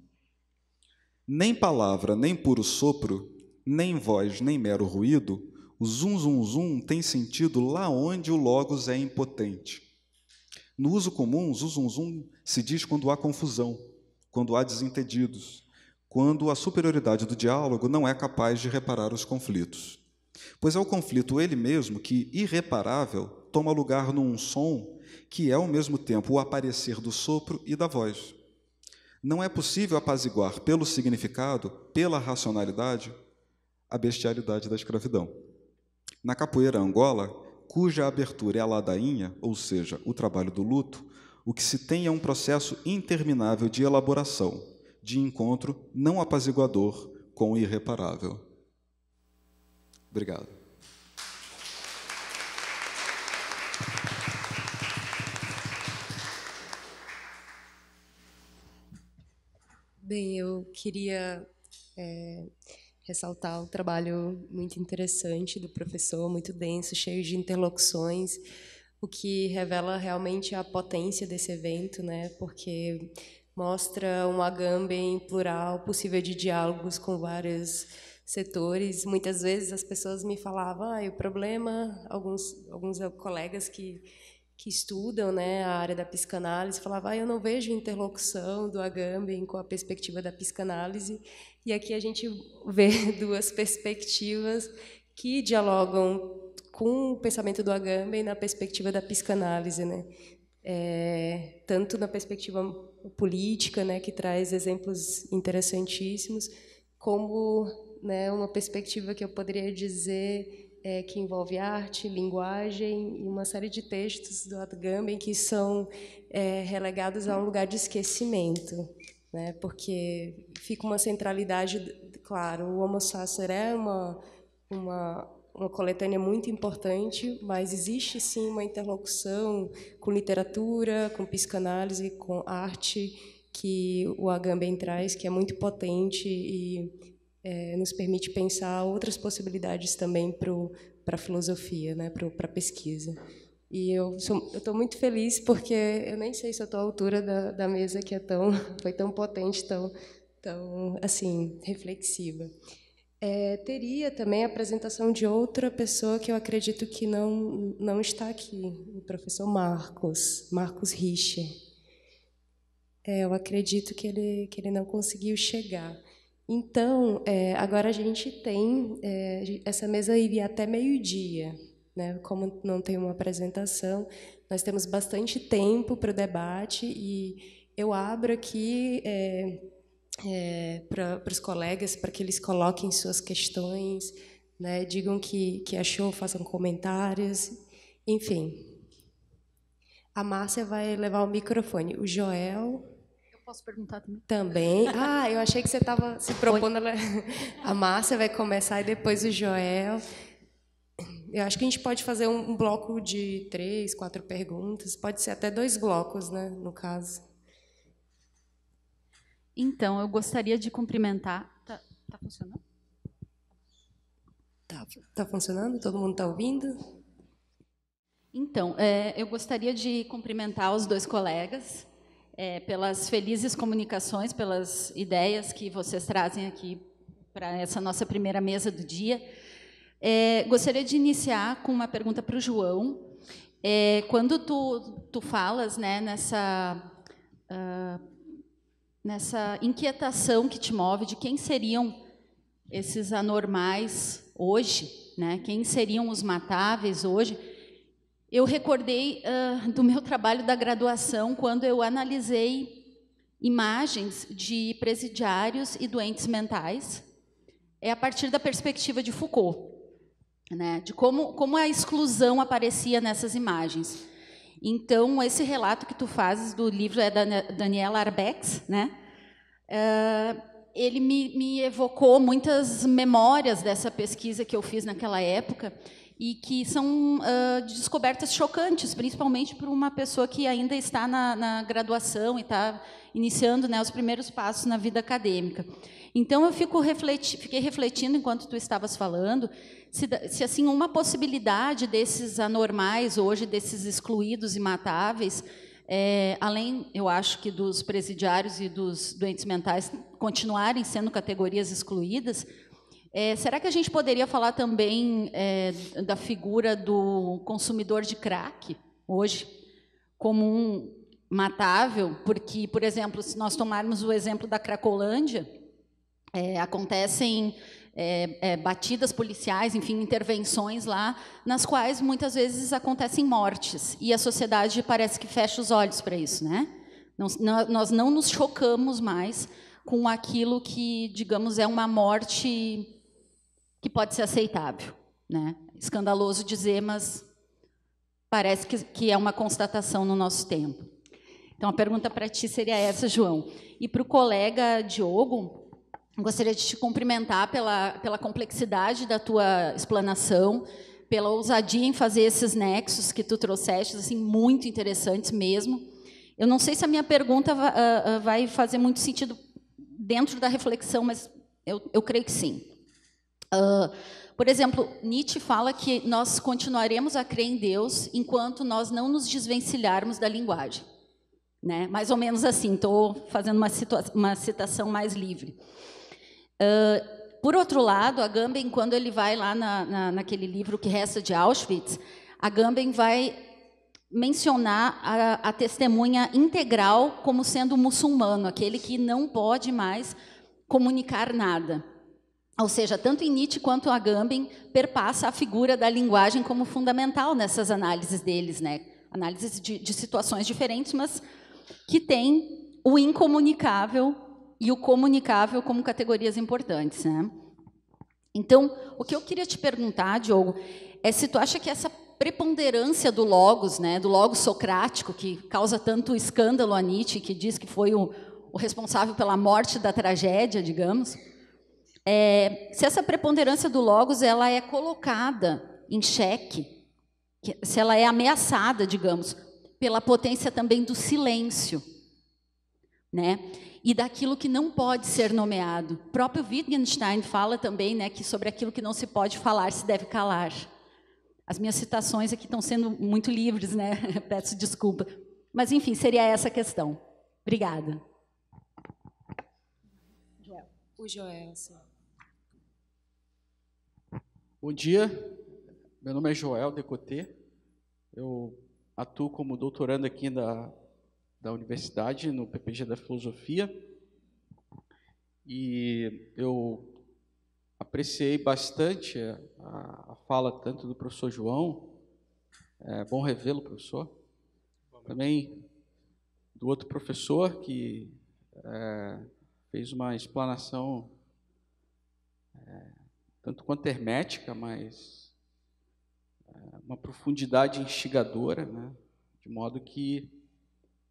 Nem palavra, nem puro sopro, nem voz, nem mero ruído, o zum, zum, zum tem sentido lá onde o logos é impotente. No uso comum, o zum, zum se diz quando há confusão, quando há desentendidos, quando a superioridade do diálogo não é capaz de reparar os conflitos. Pois é o conflito ele mesmo que, irreparável, toma lugar num som que é, ao mesmo tempo, o aparecer do sopro e da voz. Não é possível apaziguar pelo significado, pela racionalidade, a bestialidade da escravidão. Na capoeira Angola, cuja abertura é a ladainha, ou seja, o trabalho do luto, o que se tem é um processo interminável de elaboração, de encontro não apaziguador com o irreparável. Obrigado. Bem, eu queria... É... ressaltar um trabalho muito interessante do professor, muito denso, cheio de interlocuções, o que revela realmente a potência desse evento, né? Porque mostra um Agamben plural, possível de diálogos com vários setores. Muitas vezes as pessoas me falavam, ah, o problema, alguns, alguns colegas que... que estudam, né, a área da psicanálise, falava, ah, eu não vejo interlocução do Agamben com a perspectiva da psicanálise. E aqui a gente vê duas perspectivas que dialogam com o pensamento do Agamben na perspectiva da psicanálise, né? É, tanto na perspectiva política, né, que traz exemplos interessantíssimos, como, né, uma perspectiva que eu poderia dizer... É, que envolve arte, linguagem e uma série de textos do Agamben que são é, relegados a um lugar de esquecimento, né? Porque fica uma centralidade, claro, o Homo Sacer é uma, uma, uma coletânea muito importante, mas existe, sim, uma interlocução com literatura, com psicanálise, com arte que o Agamben traz, que é muito potente e... É, nos permite pensar outras possibilidades também para a filosofia, né, para a pesquisa. E eu estou muito feliz porque eu nem sei se eu estou à altura da, da mesa que é tão, foi tão potente, tão, tão assim, reflexiva. É, teria também a apresentação de outra pessoa que eu acredito que não, não está aqui, o professor Marcos, Marcos Richer. É, eu acredito que ele, que ele não conseguiu chegar. Então, é, agora a gente tem, é, essa mesa iria até meio-dia, né? Como não tem uma apresentação, nós temos bastante tempo para o debate e eu abro aqui é, é, para os colegas, para que eles coloquem suas questões, né? Digam que, que achou, façam comentários, enfim. A Márcia vai levar o microfone, o Joel... Posso perguntar também? Também. Ah, eu achei que você estava se propondo... Oi. A Márcia vai começar e depois o Joel. Eu acho que a gente pode fazer um bloco de três, quatro perguntas. Pode ser até dois blocos, né, no caso. Então, eu gostaria de cumprimentar... Tá, tá funcionando? Tá, tá funcionando? Todo mundo está ouvindo? Então, é, eu gostaria de cumprimentar os dois colegas é, pelas felizes comunicações, pelas ideias que vocês trazem aqui para essa nossa primeira mesa do dia. É, gostaria de iniciar com uma pergunta para o João. É, quando tu, tu falas, né, nessa, uh, nessa inquietação que te move de quem seriam esses anormais hoje, né, quem seriam os matáveis hoje, eu recordei uh, do meu trabalho da graduação, quando eu analisei imagens de presidiários e doentes mentais, é a partir da perspectiva de Foucault, né, de como, como a exclusão aparecia nessas imagens. Então, esse relato que tu fazes do livro é da Daniela Arbex, né, uh, ele me, me evocou muitas memórias dessa pesquisa que eu fiz naquela época, e que são uh, descobertas chocantes, principalmente para uma pessoa que ainda está na, na graduação e está iniciando, né, os primeiros passos na vida acadêmica. Então, eu fico refleti fiquei refletindo, enquanto tu estavas falando, se, se assim, uma possibilidade desses anormais hoje, desses excluídos e matáveis, é, além, eu acho, que dos presidiários e dos doentes mentais continuarem sendo categorias excluídas, É, será que a gente poderia falar também é, da figura do consumidor de crack, hoje, como um matável? Porque, por exemplo, se nós tomarmos o exemplo da Cracolândia, é, acontecem é, é, batidas policiais, enfim, intervenções lá, nas quais muitas vezes acontecem mortes, e a sociedade parece que fecha os olhos para isso, né? Não, não, nós não nos chocamos mais com aquilo que, digamos, é uma morte que pode ser aceitável, né? Escandaloso dizer, mas parece que, que é uma constatação no nosso tempo. Então, a pergunta para ti seria essa, João. E para o colega Diogo, gostaria de te cumprimentar pela, pela complexidade da tua explanação, pela ousadia em fazer esses nexos que tu trouxeste, assim, muito interessantes mesmo. Eu não sei se a minha pergunta vai fazer muito sentido dentro da reflexão, mas eu, eu creio que sim. Uh, por exemplo, Nietzsche fala que nós continuaremos a crer em Deus enquanto nós não nos desvencilharmos da linguagem, né? Mais ou menos assim, estou fazendo uma, uma citação mais livre. Uh, por outro lado, Agamben, quando ele vai lá na, na, naquele livro que resta de Auschwitz, Agamben vai mencionar a, a testemunha integral como sendo muçulmano, aquele que não pode mais comunicar nada. Ou seja, tanto em Nietzsche quanto Agamben perpassa a figura da linguagem como fundamental nessas análises deles, né? Análises de, de situações diferentes, mas que tem o incomunicável e o comunicável como categorias importantes, né? Então, o que eu queria te perguntar, Diogo, é se tu acha que essa preponderância do logos, né, do logos socrático, que causa tanto escândalo a Nietzsche, que diz que foi o, o responsável pela morte da tragédia, digamos, É, se essa preponderância do logos ela é colocada em xeque, se ela é ameaçada, digamos, pela potência também do silêncio, né? E daquilo que não pode ser nomeado. O próprio Wittgenstein fala também, né, que sobre aquilo que não se pode falar se deve calar. As minhas citações aqui estão sendo muito livres, né? Peço desculpa. Mas, enfim, seria essa a questão. Obrigada. O Joel, sim. Bom dia, meu nome é Joel Decotê, eu atuo como doutorando aqui da, da universidade, no P P G da Filosofia, e eu apreciei bastante a, a fala tanto do professor João, é bom revê-lo, professor, também do outro professor que é, fez uma explanação é, tanto quanto hermética, mas uma profundidade instigadora, né? De modo que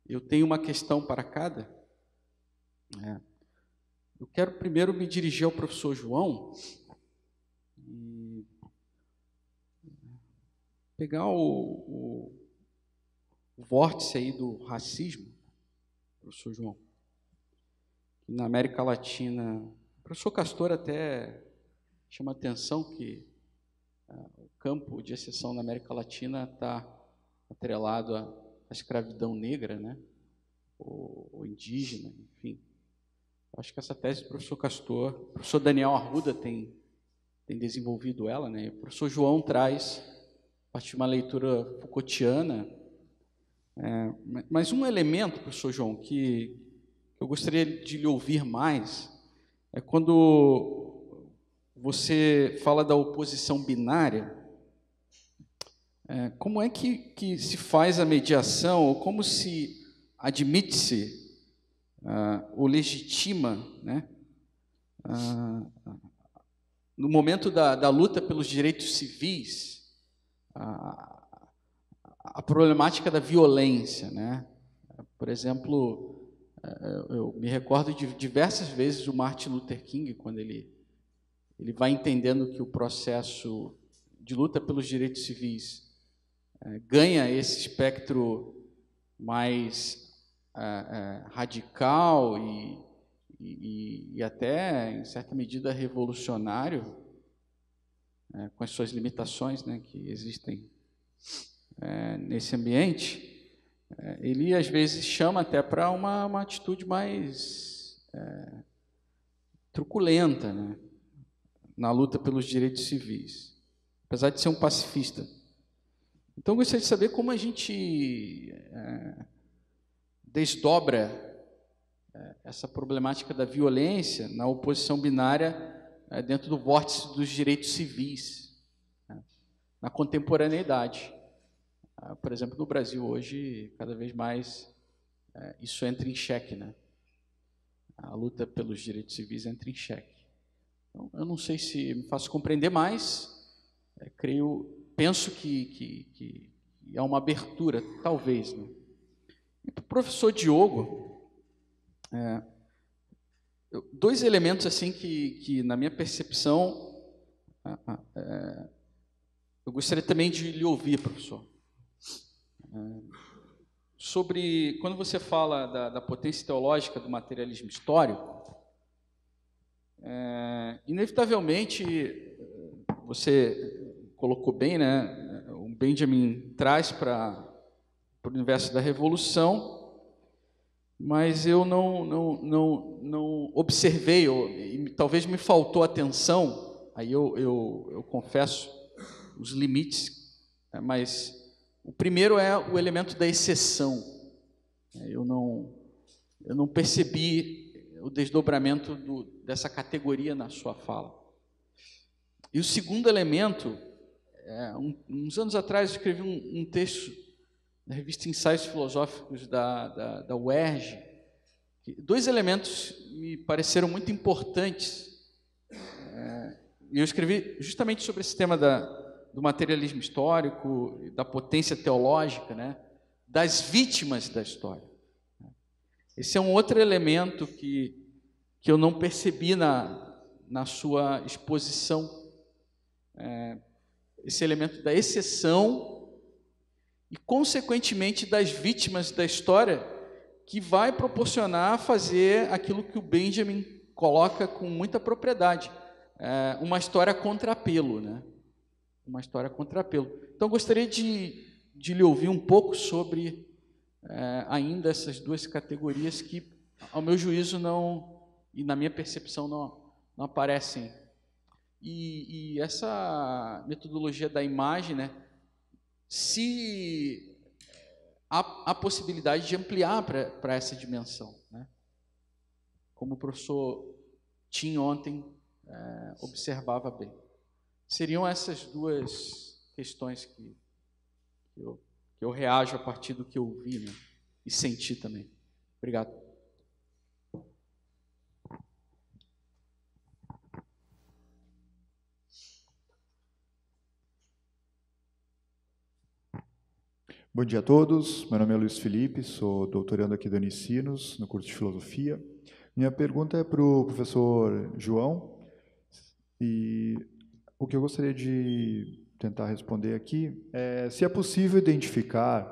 eu tenho uma questão para cada. É. Eu quero primeiro me dirigir ao professor João e pegar o, o, o vórtice aí do racismo, professor João, que na América Latina, o professor Castor até chama a atenção que uh, o campo de exceção na América Latina está atrelado à, à escravidão negra, né? ou, ou indígena, enfim. Acho que essa tese do professor Castor, o professor Daniel Arruda tem, tem desenvolvido ela, né? E o professor João traz, a partir de uma leitura Foucaultiana, é, mas um elemento, professor João, que eu gostaria de lhe ouvir mais, é quando você fala da oposição binária, é, como é que, que se faz a mediação, ou como se admite-se, Uh, ou legitima, né? uh, no momento da, da luta pelos direitos civis, uh, a problemática da violência, né? Por exemplo, uh, eu me recordo de diversas vezes o Martin Luther King, quando ele, ele vai entendendo que o processo de luta pelos direitos civis uh, ganha esse espectro mais É, é, radical e, e, e até, em certa medida, revolucionário, é, com as suas limitações, né, que existem é, nesse ambiente, é, ele, às vezes, chama até para uma, uma atitude mais é, truculenta, né, na luta pelos direitos civis, apesar de ser um pacifista. Então, eu gostaria de saber como a gente... É, desdobra essa problemática da violência na oposição binária dentro do vórtice dos direitos civis, né? Na contemporaneidade. Por exemplo, no Brasil hoje, cada vez mais, isso entra em xeque, né? A luta pelos direitos civis entra em xeque. Então, eu não sei se me faço compreender mais, creio, penso que, que, que é uma abertura, talvez, né? E para o professor Diogo, é, dois elementos assim que, que na minha percepção, é, eu gostaria também de lhe ouvir, professor. É, sobre, quando você fala da, da potência teológica do materialismo histórico, é, inevitavelmente, você colocou bem, né, o Benjamin traz para... para o universo da Revolução, mas eu não, não, não, não observei, ou, e talvez me faltou atenção, aí eu, eu, eu confesso os limites, né, mas o primeiro é o elemento da exceção. Eu não, eu não percebi o desdobramento do, dessa categoria na sua fala. E o segundo elemento, é, um, uns anos atrás eu escrevi um, um texto na revista Ensaios Filosóficos da, da, da U E R J, dois elementos me pareceram muito importantes. É, eu escrevi justamente sobre esse tema da, do materialismo histórico, da potência teológica, né, das vítimas da história. Esse é um outro elemento que, que eu não percebi na, na sua exposição. É, esse elemento da exceção e, consequentemente, das vítimas da história, que vai proporcionar fazer aquilo que o Benjamin coloca com muita propriedade, é, uma história contrapelo, né? Uma história contrapelo. Então, gostaria de, de lhe ouvir um pouco sobre é, ainda essas duas categorias que, ao meu juízo, não, e na minha percepção, não, não aparecem. E, e essa metodologia da imagem, né? Se há a possibilidade de ampliar para essa dimensão, né? Como o professor Timm ontem é, observava bem. Seriam essas duas questões que, que, eu, que eu reajo a partir do que eu vi, né? E senti também. Obrigado. Bom dia a todos, meu nome é Luiz Felipe, sou doutorando aqui da Unicinos, no curso de Filosofia. Minha pergunta é para o professor João, e o que eu gostaria de tentar responder aqui é se é possível identificar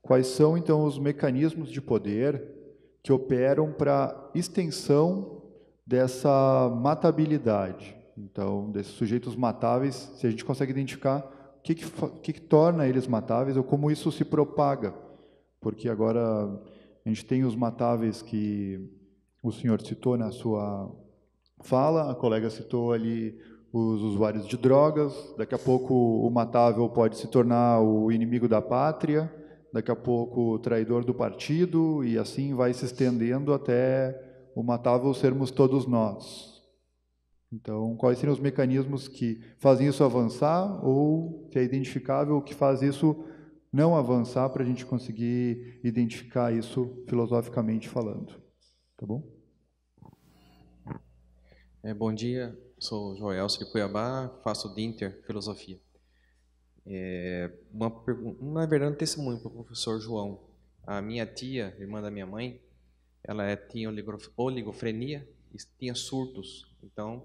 quais são, então, os mecanismos de poder que operam para extensão dessa matabilidade, então, desses sujeitos matáveis, se a gente consegue identificar que, que, que, que torna eles matáveis ou como isso se propaga? Porque agora a gente tem os matáveis que o senhor citou na sua fala, a colega citou ali os usuários de drogas, daqui a pouco o matável pode se tornar o inimigo da pátria, daqui a pouco o traidor do partido, e assim vai se estendendo até o matável sermos todos nós. Então, quais seriam os mecanismos que fazem isso avançar, ou que é identificável, que faz isso não avançar, para a gente conseguir identificar isso filosoficamente falando? Tá bom? É, bom dia, sou Joel de Cuiabá, faço Dinter Filosofia. É, uma pergunta, na verdade, um testemunho para o professor João. A minha tia, irmã da minha mãe, ela tinha oligofrenia e tinha surtos, então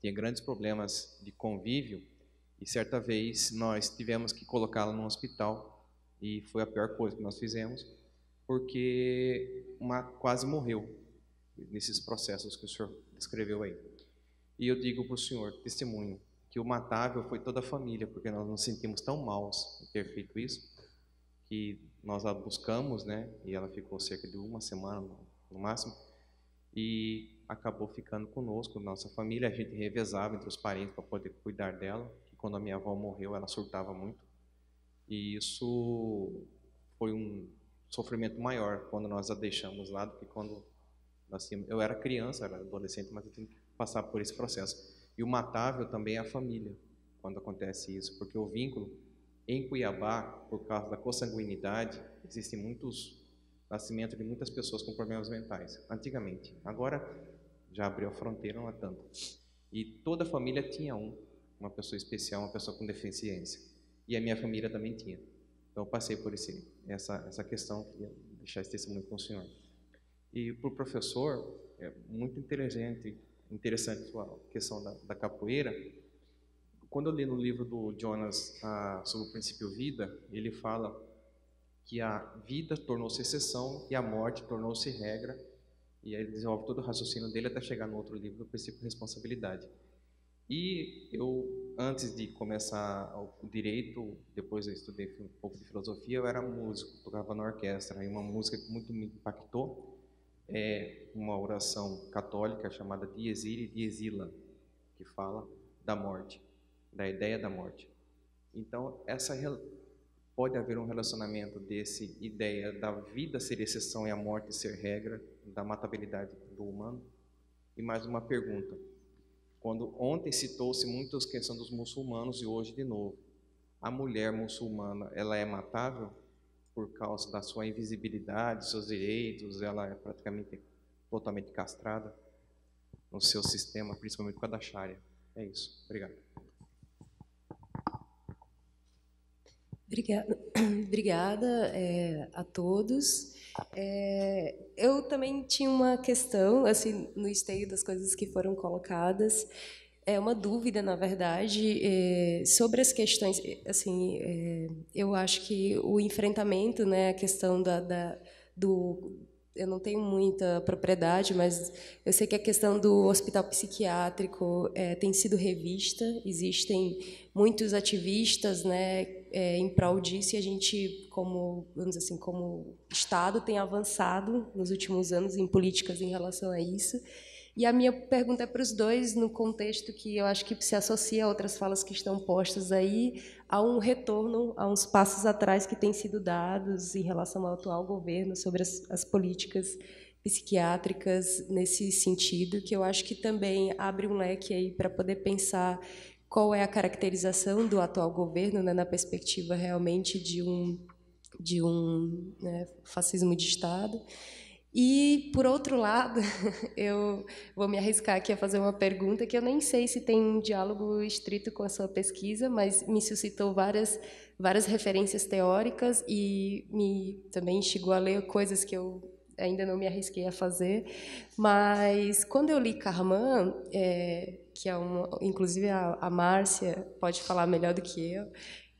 tinha grandes problemas de convívio, e certa vez nós tivemos que colocá-la no hospital, e foi a pior coisa que nós fizemos, porque uma quase morreu nesses processos que o senhor descreveu aí. E eu digo para o senhor, testemunho, que o matável foi toda a família, porque nós nos sentimos tão maus em ter feito isso, que nós a buscamos, né, e ela ficou cerca de uma semana no máximo, e acabou ficando conosco, nossa família. A gente revezava entre os parentes para poder cuidar dela, e quando a minha avó morreu, ela surtava muito, e isso foi um sofrimento maior quando nós a deixamos lá do que quando nós tínhamos. Eu era criança, era adolescente, mas eu tinha que passar por esse processo. E o matável também é a família, quando acontece isso, porque o vínculo em Cuiabá, por causa da consanguinidade, existem muitos nascimentos de muitas pessoas com problemas mentais, antigamente. Agora já abriu a fronteira, não há tanto. E toda a família tinha um, uma pessoa especial, uma pessoa com deficiência. E a minha família também tinha. Então eu passei por esse, essa, essa questão, queria deixar esse testemunho com o senhor. E para o professor, é muito inteligente, interessante a questão da, da capoeira. Quando eu li no livro do Jonas ah, sobre o princípio vida, ele fala que a vida tornou-se exceção e a morte tornou-se regra, e aí ele desenvolve todo o raciocínio dele até chegar no outro livro, do princípio de responsabilidade. E eu, antes de começar o direito, depois eu estudei um pouco de filosofia, eu era músico, tocava na orquestra, e uma música que muito me impactou é uma oração católica chamada Dies Irae, Dies Illa, que fala da morte, da ideia da morte. Então, essa pode haver um relacionamento desse ideia da vida ser exceção e a morte ser regra, da matabilidade do humano. E mais uma pergunta. Quando ontem citou-se muito a questão dos muçulmanos e hoje de novo, a mulher muçulmana, ela é matável? Por causa da sua invisibilidade, seus direitos, ela é praticamente totalmente castrada no seu sistema, principalmente com a da Sharia. É isso. Obrigado. Obrigada, Obrigada é, a todos. É, eu também tinha uma questão, assim, no esteio das coisas que foram colocadas. É uma dúvida, na verdade, é, sobre as questões. Assim, é, eu acho que o enfrentamento, né, a questão da, da do, eu não tenho muita propriedade, mas eu sei que a questão do hospital psiquiátrico é, tem sido revista. Existem muitos ativistas, né, é, em prol disso, e a gente, como vamos dizer assim, como Estado, tem avançado nos últimos anos em políticas em relação a isso. E a minha pergunta é para os dois, no contexto que eu acho que se associa a outras falas que estão postas aí, a um retorno, a uns passos atrás que têm sido dados em relação ao atual governo sobre as, as políticas psiquiátricas nesse sentido, que eu acho que também abre um leque aí para poder pensar qual é a caracterização do atual governo, né, na perspectiva realmente de um, de um, né, fascismo de Estado. E, por outro lado, eu vou me arriscar aqui a fazer uma pergunta que eu nem sei se tem um diálogo estrito com a sua pesquisa, mas me suscitou várias, várias referências teóricas e me também instigou a ler coisas que eu ainda não me arrisquei a fazer. Mas, quando eu li Carman, é, que é uma, inclusive a, a Márcia pode falar melhor do que eu,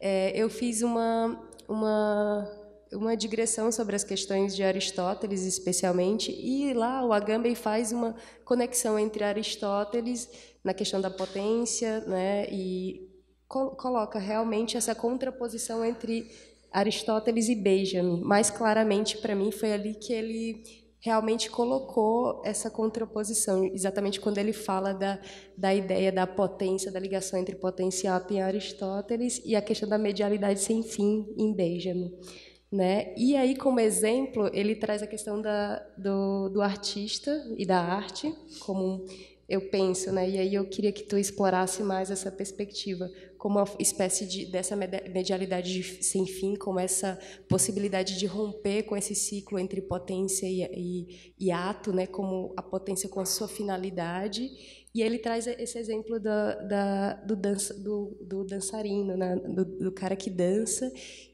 é, eu fiz uma... uma uma digressão sobre as questões de Aristóteles, especialmente, e lá o Agamben faz uma conexão entre Aristóteles na questão da potência, né, e coloca realmente essa contraposição entre Aristóteles e Benjamin. Mais claramente, para mim, foi ali que ele realmente colocou essa contraposição, exatamente quando ele fala da, da ideia da potência, da ligação entre potência e ato em Aristóteles e a questão da medialidade sem fim em Benjamin. Né? E aí, como exemplo, ele traz a questão da, do, do artista e da arte, como eu penso, né? E aí eu queria que tu explorasse mais essa perspectiva, como uma espécie de, dessa medialidade de, sem fim, como essa possibilidade de romper com esse ciclo entre potência e, e, e ato, né? Como a potência com a sua finalidade. E ele traz esse exemplo da, da, do, dança, do, do dançarino, né? do, do cara que dança,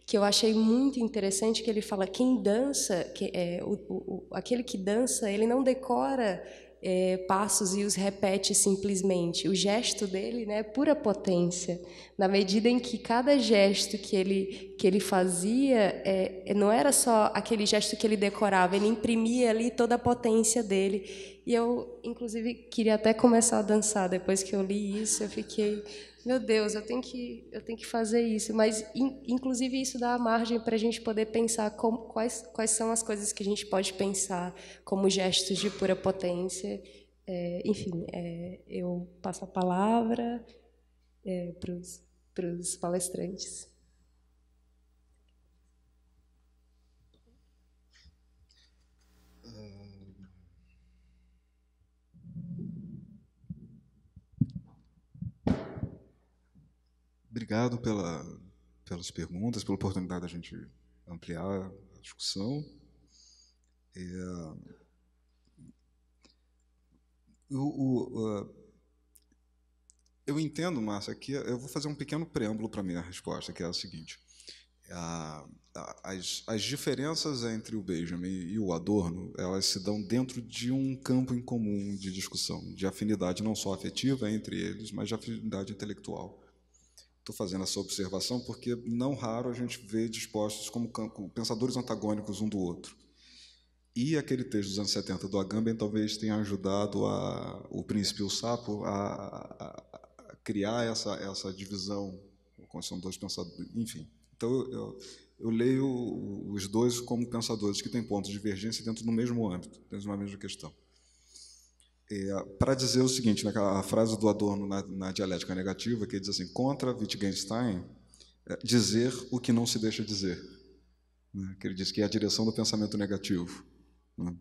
que eu achei muito interessante, que ele fala quem dança, que é o, o, aquele que dança, ele não decora é, passos e os repete simplesmente. O gesto dele, né, é pura potência, na medida em que cada gesto que ele que ele fazia é, não era só aquele gesto que ele decorava, ele imprimia ali toda a potência dele. E eu, inclusive, queria até começar a dançar. Depois que eu li isso, eu fiquei... Meu Deus, eu tenho que, eu tenho que fazer isso. Mas, in, inclusive, isso dá margem para a gente poder pensar como, quais, quais são as coisas que a gente pode pensar como gestos de pura potência. É, enfim, é, eu passo a palavra é, para os palestrantes. Obrigado pela, pelas perguntas, pela oportunidade da gente ampliar a discussão. É, o, o, uh, eu entendo, Márcia, que eu vou fazer um pequeno preâmbulo para a minha resposta, que é a seguinte. A, a, as, as diferenças entre o Benjamin e o Adorno, elas se dão dentro de um campo em comum de discussão, de afinidade não só afetiva entre eles, mas de afinidade intelectual. Estou fazendo essa observação porque não raro a gente vê dispostos como pensadores antagônicos um do outro. E aquele texto dos anos setenta do Agamben talvez tenha ajudado a, o Príncipe e o Sapo a, a, a criar essa, essa divisão, quando são dois pensadores, enfim. Então, eu, eu, eu leio os dois como pensadores que têm pontos de divergência dentro do mesmo âmbito, dentro de uma mesma questão. É, para dizer o seguinte, naquela frase do Adorno na, na dialética negativa, que ele diz assim, contra Wittgenstein, é dizer o que não se deixa dizer. Né? Que ele diz que é a direção do pensamento negativo. Né?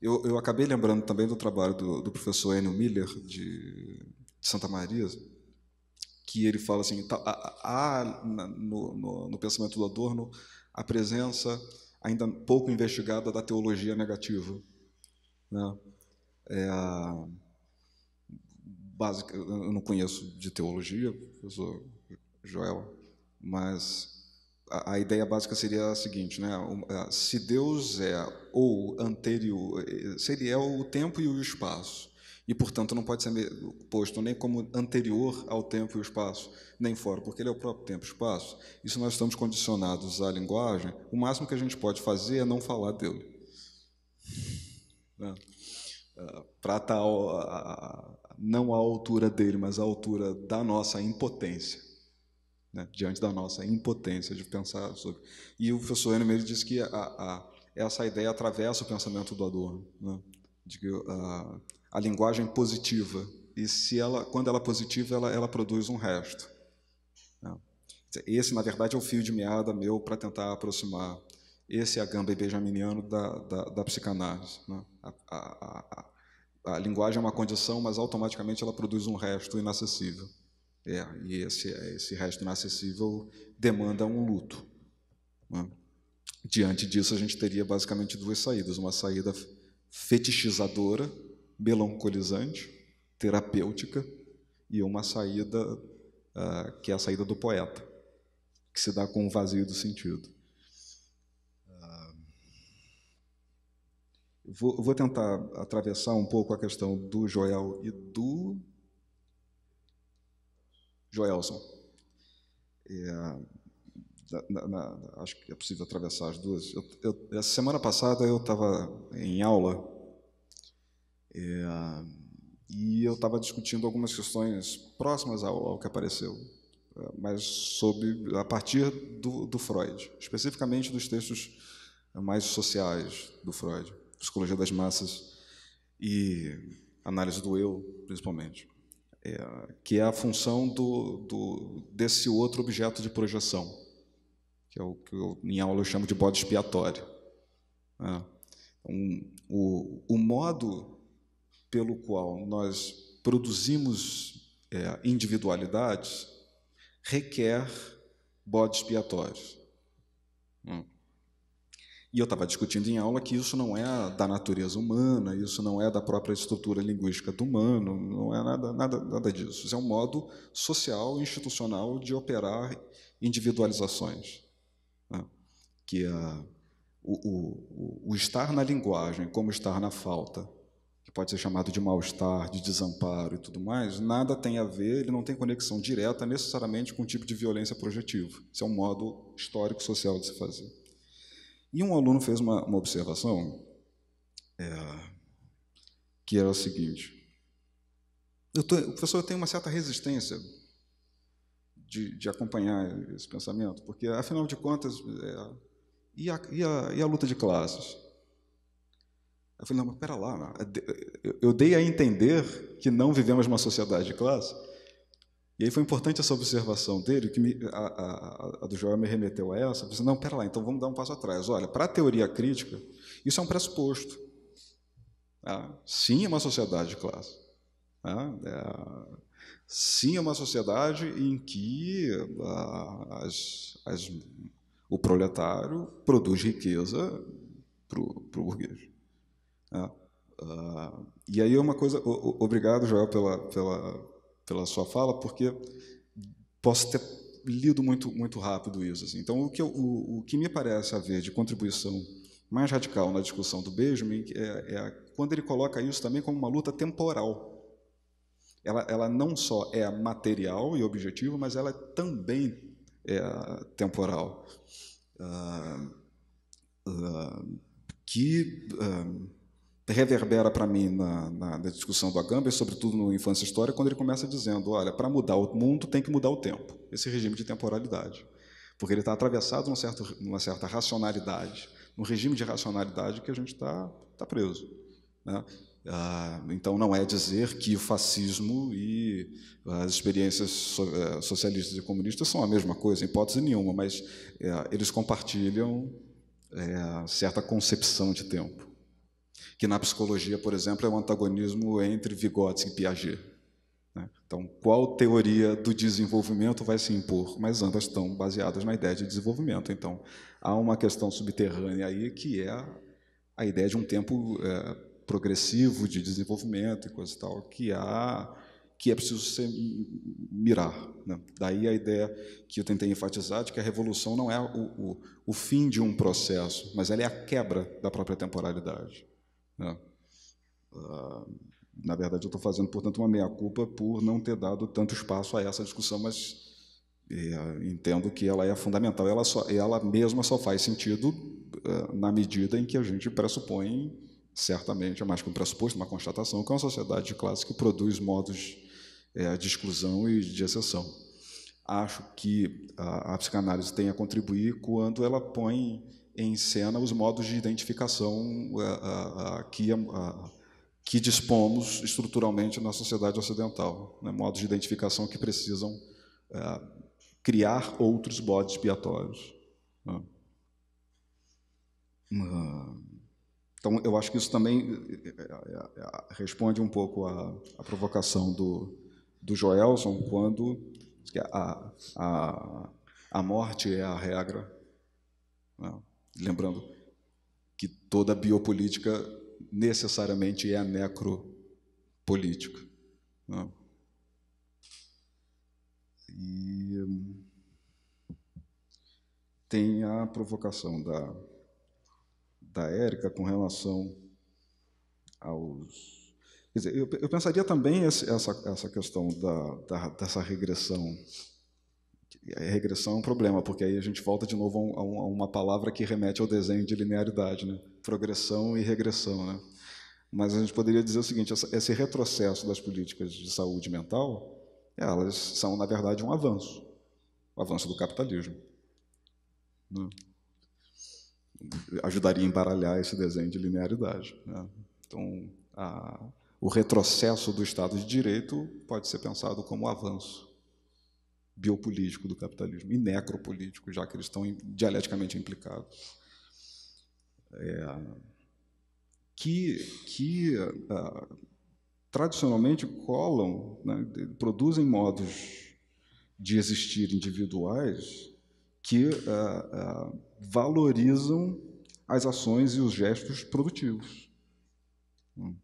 Eu, eu acabei lembrando também do trabalho do, do professor Enio Miller, de, de Santa Maria, que ele fala assim, há no, no, no pensamento do Adorno a presença ainda pouco investigada da teologia negativa. Né? É, básica, eu não conheço de teologia, professor Joel, mas a, a ideia básica seria a seguinte, né? Se Deus é ou anterior, se ele é o tempo e o espaço, e, portanto, não pode ser posto nem como anterior ao tempo e o espaço, nem fora, porque ele é o próprio tempo e espaço, e se nós estamos condicionados à linguagem, o máximo que a gente pode fazer é não falar dele. Né? Para estar não à altura dele, mas à altura da nossa impotência, né? Diante da nossa impotência de pensar sobre... E o professor Enio Miller diz que a, a, essa ideia atravessa o pensamento do Adorno, né? De que a, a linguagem positiva, e se ela, quando ela é positiva, ela, ela produz um resto. Né? Esse, na verdade, é o fio de meada meu para tentar aproximar esse Agamben benjaminiano da, da, da psicanálise. Né? A, a, a, a linguagem é uma condição, mas automaticamente ela produz um resto inacessível. É, e esse, esse resto inacessível demanda um luto. Né? Diante disso, a gente teria basicamente duas saídas. Uma saída fetichizadora, melancolizante, terapêutica, e uma saída uh, que é a saída do poeta, que se dá com o vazio do sentido. Vou, vou tentar atravessar um pouco a questão do Joel e do Joelson. É, na, na, acho que é possível atravessar as duas. Eu, eu, a semana passada eu estava em aula é, e eu estava discutindo algumas questões próximas ao, ao que apareceu mas sob, a partir do, do Freud, especificamente dos textos mais sociais do Freud, psicologia das massas e análise do eu, principalmente, é, que é a função do, do, desse outro objeto de projeção, que é o que eu, em aula eu chamo de bode expiatório. É. Um, o, o modo pelo qual nós produzimos é, individualidades requer bodes expiatórios. Hum. E eu estava discutindo em aula que isso não é da natureza humana, isso não é da própria estrutura linguística do humano, não é nada, nada, nada disso. Isso é um modo social, institucional de operar individualizações. Né? Que a, o, o, o estar na linguagem, como estar na falta, que pode ser chamado de mal-estar, de desamparo e tudo mais, nada tem a ver, ele não tem conexão direta necessariamente com o tipo de violência projetiva. Isso é um modo histórico social de se fazer. E um aluno fez uma, uma observação é, que era a seguinte. Eu tô, o professor tem uma certa resistência de, de acompanhar esse pensamento, porque, afinal de contas, é, e, a, e, a, e a luta de classes? Eu falei, não, mas pera lá, eu dei a entender que não vivemos uma sociedade de classe. E aí foi importante essa observação dele, que me, a, a, a do João me remeteu a essa. Eu falei, não, pera lá, então vamos dar um passo atrás. Olha, para a teoria crítica, isso é um pressuposto. Ah, sim, é uma sociedade de classe. Ah, é, sim, é uma sociedade em que ah, as, as, o proletário produz riqueza para o burguês. Ah, ah, e aí é uma coisa, o, o, obrigado, Joel, pela, pela, pela sua fala, porque posso ter lido muito, muito rápido isso. Assim. Então, o que, eu, o, o que me parece haver de contribuição mais radical na discussão do Benjamin é, é quando ele coloca isso também como uma luta temporal. Ela, ela não só é material e objetiva, mas ela também é temporal. Ah, ah, que... Ah, reverbera para mim na, na, na discussão do Agamben, sobretudo no Infância e História, quando ele começa dizendo, olha, para mudar o mundo tem que mudar o tempo, esse regime de temporalidade, porque ele está atravessado num certo, numa certa racionalidade, num regime de racionalidade que a gente está tá preso. Né? Ah, então, não é dizer que o fascismo e as experiências so, eh, socialistas e comunistas são a mesma coisa, em hipótese nenhuma, mas eh, eles compartilham eh, certa concepção de tempo. Que na psicologia, por exemplo, é um antagonismo entre Vygotsky e Piaget. Né? Então, qual teoria do desenvolvimento vai se impor? Mas ambas estão baseadas na ideia de desenvolvimento. Então, há uma questão subterrânea aí que é a ideia de um tempo é, progressivo de desenvolvimento e coisa e tal, que, há, que é preciso se mirar. Né? Daí a ideia que eu tentei enfatizar de que a revolução não é o, o, o fim de um processo, mas ela é a quebra da própria temporalidade. Na verdade, eu estou fazendo, portanto, uma meia-culpa por não ter dado tanto espaço a essa discussão, mas entendo que ela é fundamental. Ela, só, ela mesma só faz sentido na medida em que a gente pressupõe, certamente, é mais que um pressuposto, uma constatação, que é uma sociedade de classe que produz modos de exclusão e de exceção. Acho que a, a psicanálise tem a contribuir quando ela põe em cena os modos de identificação a, a, a, que, a, a, que dispomos estruturalmente na sociedade ocidental, né? Modos de identificação que precisam a, criar outros bodes expiatórios. Né? Então, eu acho que isso também responde um pouco à, à provocação do, do Joelson, quando a, a, a morte é a regra. Né? Lembrando que toda biopolítica necessariamente é a necropolítica. Né? E tem a provocação da, da Érica com relação aos... Quer dizer, eu, eu pensaria também essa, essa questão da, da, dessa regressão. A regressão é um problema, porque aí a gente volta de novo a, um, a uma palavra que remete ao desenho de linearidade, né? Progressão e regressão. Né? Mas a gente poderia dizer o seguinte, essa, esse retrocesso das políticas de saúde mental, elas são, na verdade, um avanço. o avanço do capitalismo. Né? Ajudaria a embaralhar esse desenho de linearidade. Né? Então, a, o retrocesso do Estado de Direito pode ser pensado como o avanço biopolítico do capitalismo e necropolítico, já que eles estão dialeticamente implicados. É... que, que uh, tradicionalmente colam, né, produzem modos de existir individuais que uh, uh, valorizam as ações e os gestos produtivos. Hum.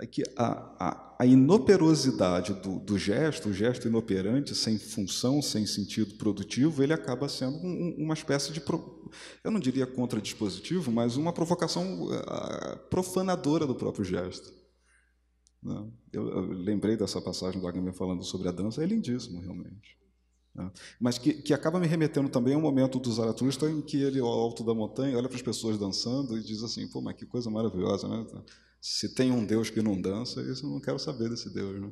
É que a, a, a inoperosidade do, do gesto, o gesto inoperante, sem função, sem sentido produtivo, ele acaba sendo um, uma espécie de... Pro... eu não diria contradispositivo, mas uma provocação uh, profanadora do próprio gesto. Né? Eu, eu lembrei dessa passagem do Agamben falando sobre a dança, é lindíssimo, realmente. Né? Mas que, que acaba me remetendo também ao momento do Zaratustra em que ele, ao alto da montanha, olha para as pessoas dançando e diz assim, pô, mas que coisa maravilhosa, né? Se tem um Deus que não dança, isso eu não quero saber desse Deus, né?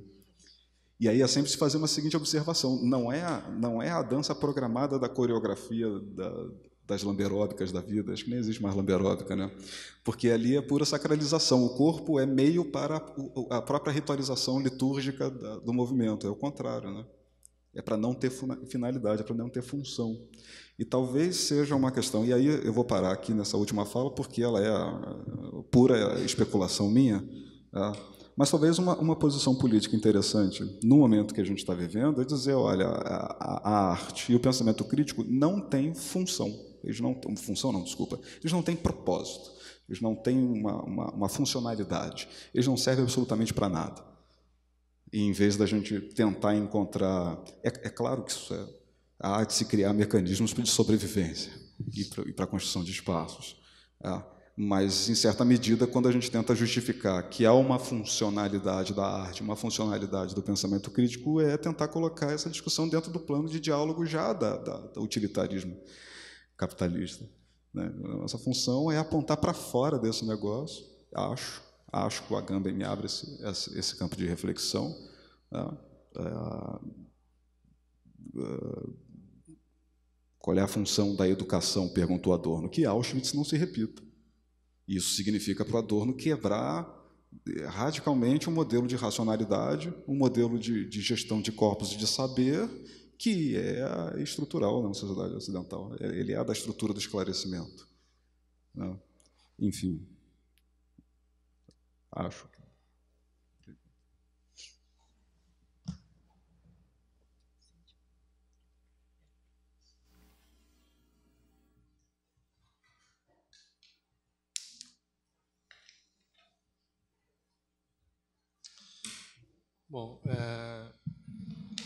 E aí é sempre se fazer uma seguinte observação, não é, não é a dança programada da coreografia da... das lamberóbicas da vida, acho que nem existe mais lamberóbica, né? Porque ali é pura sacralização, o corpo é meio para a própria ritualização litúrgica do movimento, é o contrário, né? É para não ter finalidade, é para não ter função. E talvez seja uma questão, e aí eu vou parar aqui nessa última fala, porque ela é pura especulação minha, mas talvez uma, uma posição política interessante, no momento que a gente está vivendo, é dizer, olha, a, a arte e o pensamento crítico não têm função. Eles não têm função, não, desculpa. Eles não têm propósito, eles não têm uma, uma, uma funcionalidade, eles não servem absolutamente para nada. E, em vez da gente tentar encontrar... É, é claro que isso é a arte se criar mecanismos de sobrevivência e para a construção de espaços. É. Mas, em certa medida, quando a gente tenta justificar que há uma funcionalidade da arte, uma funcionalidade do pensamento crítico, é tentar colocar essa discussão dentro do plano de diálogo já da, da, do utilitarismo capitalista, né? Nossa função é apontar para fora desse negócio, acho, acho que o Agamben me abre esse, esse, esse campo de reflexão, né? é, é, Qual é a função da educação, perguntou Adorno, que Auschwitz não se repita. Isso significa para o Adorno quebrar radicalmente um modelo de racionalidade, um modelo de, de gestão de corpos e de saber, que é estrutural na sociedade ocidental. Ele é da estrutura do esclarecimento. Né? Enfim, acho. Bom, é...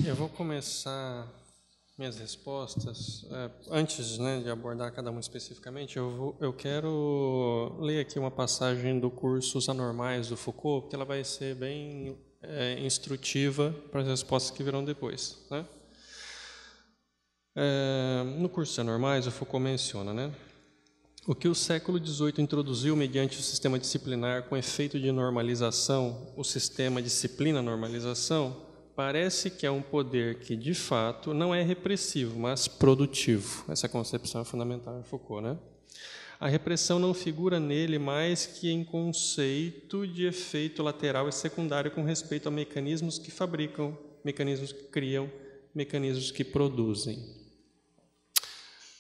eu vou começar minhas respostas. Antes, né, de abordar cada uma especificamente, eu, vou, eu quero ler aqui uma passagem do curso Os Anormais, do Foucault, porque ela vai ser bem é, instrutiva para as respostas que virão depois. Né? É, no curso Os Anormais, o Foucault menciona, né, o que o século dezoito introduziu mediante o sistema disciplinar com efeito de normalização, o sistema disciplina-normalização, parece que é um poder que, de fato, não é repressivo, mas produtivo. Essa concepção é fundamental em Foucault, né? A repressão não figura nele mais que em conceito de efeito lateral e secundário com respeito a mecanismos que fabricam, mecanismos que criam, mecanismos que produzem.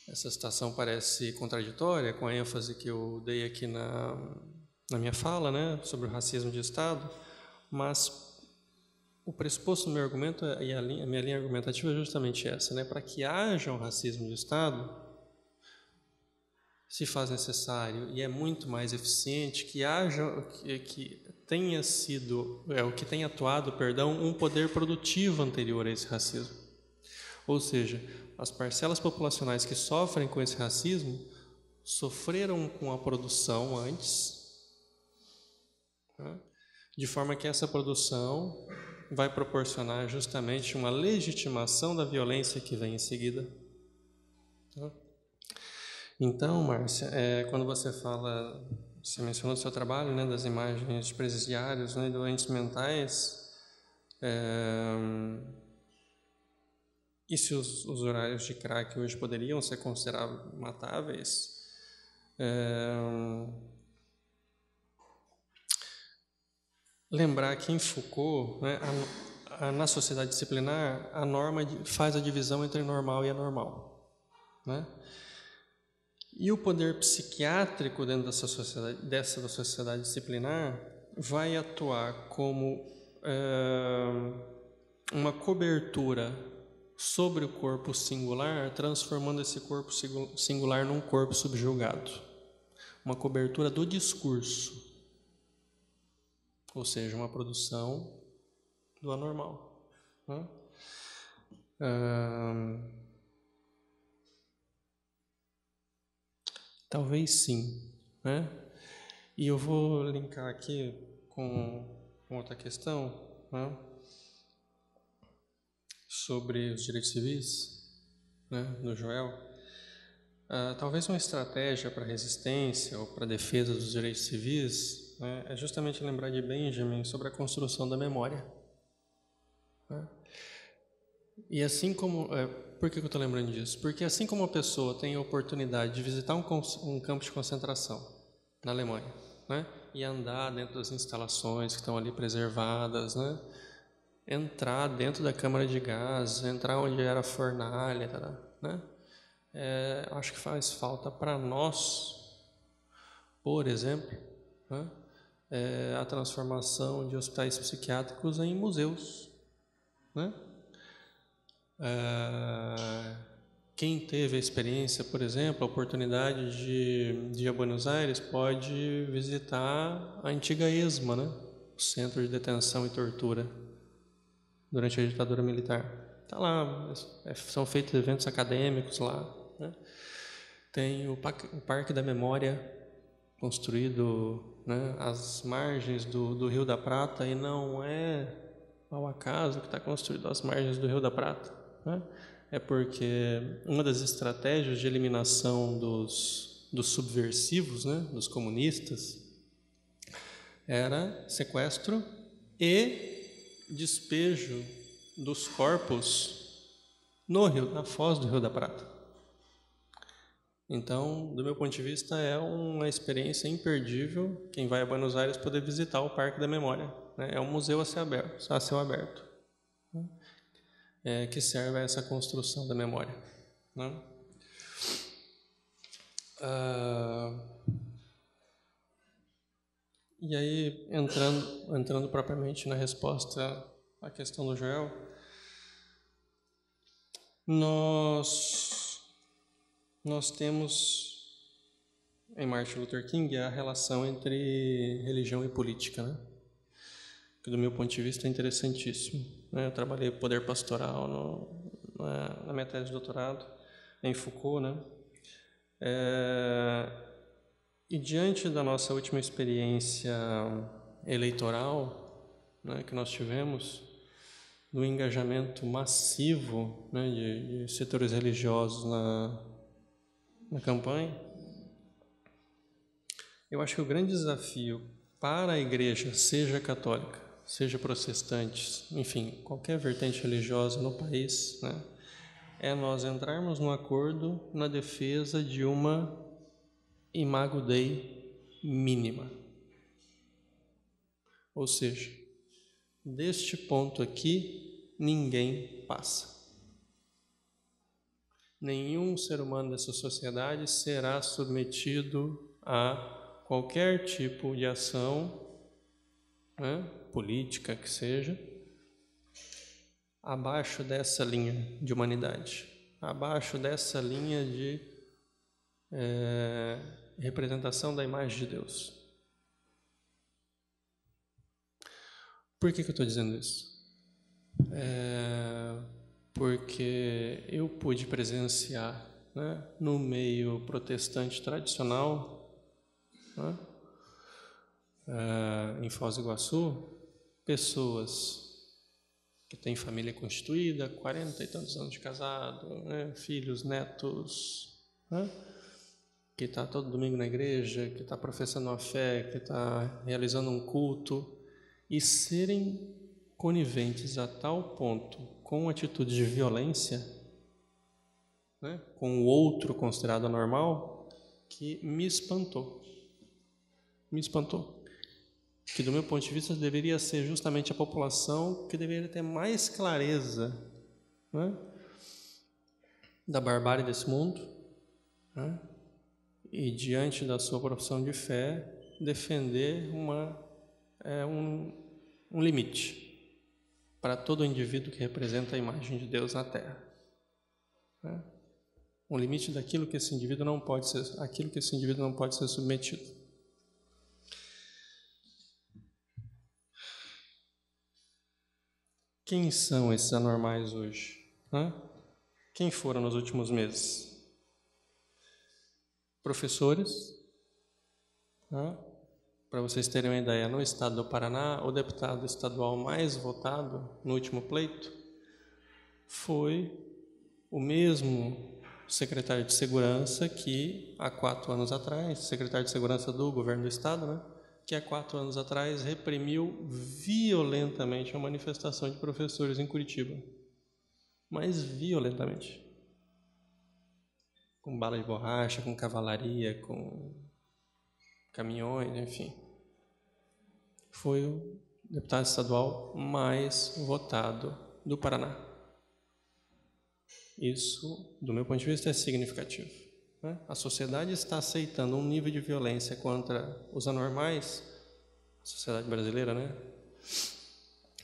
Essa citação parece contraditória com a ênfase que eu dei aqui na, na minha fala, né, sobre o racismo de Estado, mas... o pressuposto do meu argumento e a minha linha argumentativa é justamente essa, né? Para que haja um racismo de Estado, se faz necessário e é muito mais eficiente que haja, que, que tenha sido, é, o que tenha atuado, perdão, um poder produtivo anterior a esse racismo. Ou seja, as parcelas populacionais que sofrem com esse racismo sofreram com a produção antes, né? De forma que essa produção vai proporcionar justamente uma legitimação da violência que vem em seguida. Então, Márcia, é, quando você fala, você mencionou do seu trabalho, né, das imagens de presidiários, né, doentes mentais, é, E se os, os horários de crack hoje poderiam ser considerados matáveis? É... Lembrar que em Foucault, né, a, a, na sociedade disciplinar, a norma faz a divisão entre normal e anormal, né? E o poder psiquiátrico dentro dessa sociedade, dessa sociedade disciplinar vai atuar como é, uma cobertura sobre o corpo singular, transformando esse corpo singular num corpo subjugado. Uma cobertura do discurso, ou seja, uma produção do anormal, né? Ah, talvez sim, né? E eu vou linkar aqui com, com outra questão, né? Sobre os direitos civis, né? Do Joel. Ah, talvez uma estratégia para resistência ou para defesa dos direitos civis é justamente lembrar de Benjamin sobre a construção da memória. E assim como... É, por que eu estou lembrando disso? Porque assim como a pessoa tem a oportunidade de visitar um, um campo de concentração na Alemanha, né, e andar dentro das instalações que estão ali preservadas, né, entrar dentro da câmara de gás, entrar onde era a fornalha, né, é, acho que faz falta para nós, por exemplo, né, É a transformação de hospitais psiquiátricos em museus, né? É, quem teve a experiência, por exemplo, a oportunidade de, de ir a Buenos Aires, pode visitar a antiga ESMA, né? O Centro de Detenção e Tortura, durante a ditadura militar. Tá lá, é, são feitos eventos acadêmicos lá, né? Tem o, o Parque da Memória, construído, né, às margens do, do Rio da Prata, e não é ao acaso que está construído às margens do Rio da Prata, né? É porque uma das estratégias de eliminação dos, dos subversivos, né, dos comunistas, era sequestro e despejo dos corpos no rio, na foz do Rio da Prata. Então, do meu ponto de vista, é uma experiência imperdível quem vai a Buenos Aires poder visitar o Parque da Memória, né? É um museu a céu aberto, a céu aberto, né? É, que serve a essa construção da memória, né? Ah, e aí, entrando, entrando propriamente na resposta à questão do Joel, nós... Nós temos, em Martin Luther King, a relação entre religião e política, né? Que, do meu ponto de vista, é interessantíssimo, né? Eu trabalhei poder pastoral no, na, na minha tese de doutorado, em Foucault, né? É, e, diante da nossa última experiência eleitoral, né, que nós tivemos, do engajamento massivo, né, de, de setores religiosos na... na campanha, eu acho que o grande desafio para a igreja, seja católica, seja protestante, enfim, qualquer vertente religiosa no país, né, é nós entrarmos num acordo na defesa de uma imago Dei mínima. Ou seja, deste ponto aqui, ninguém passa. Nenhum ser humano dessa sociedade será submetido a qualquer tipo de ação, né, política que seja, abaixo dessa linha de humanidade, abaixo dessa linha de é, representação da imagem de Deus. Por que que eu estou dizendo isso? É... Porque eu pude presenciar, né, no meio protestante tradicional, né, uh, em Foz do Iguaçu, pessoas que têm família constituída, quarenta e tantos anos de casado, né, filhos, netos, né, que está todo domingo na igreja, que está professando a fé, que está realizando um culto, e serem coniventes a tal ponto com atitudes de violência né, com o outro considerado anormal, que me espantou. Me espantou. Que, do meu ponto de vista, deveria ser justamente a população que deveria ter mais clareza, né, da barbárie desse mundo, né, e, diante da sua profissão de fé, defender uma, é, um, um limite para todo indivíduo que representa a imagem de Deus na Terra. Né? Um limite daquilo que esse indivíduo não pode ser, aquilo que esse indivíduo não pode ser submetido. Quem são esses anormais hoje? Né? Quem foram nos últimos meses? Professores, né? Para vocês terem uma ideia, no estado do Paraná, o deputado estadual mais votado no último pleito foi o mesmo secretário de Segurança que, há quatro anos atrás, secretário de Segurança do governo do estado, né, que há quatro anos atrás reprimiu violentamente a manifestação de professores em Curitiba. Mas violentamente. Com bala de borracha, com cavalaria, com... caminhões, enfim. Foi o deputado estadual mais votado do Paraná. Isso, do meu ponto de vista, é significativo, né? A sociedade está aceitando um nível de violência contra os anormais, a sociedade brasileira, né?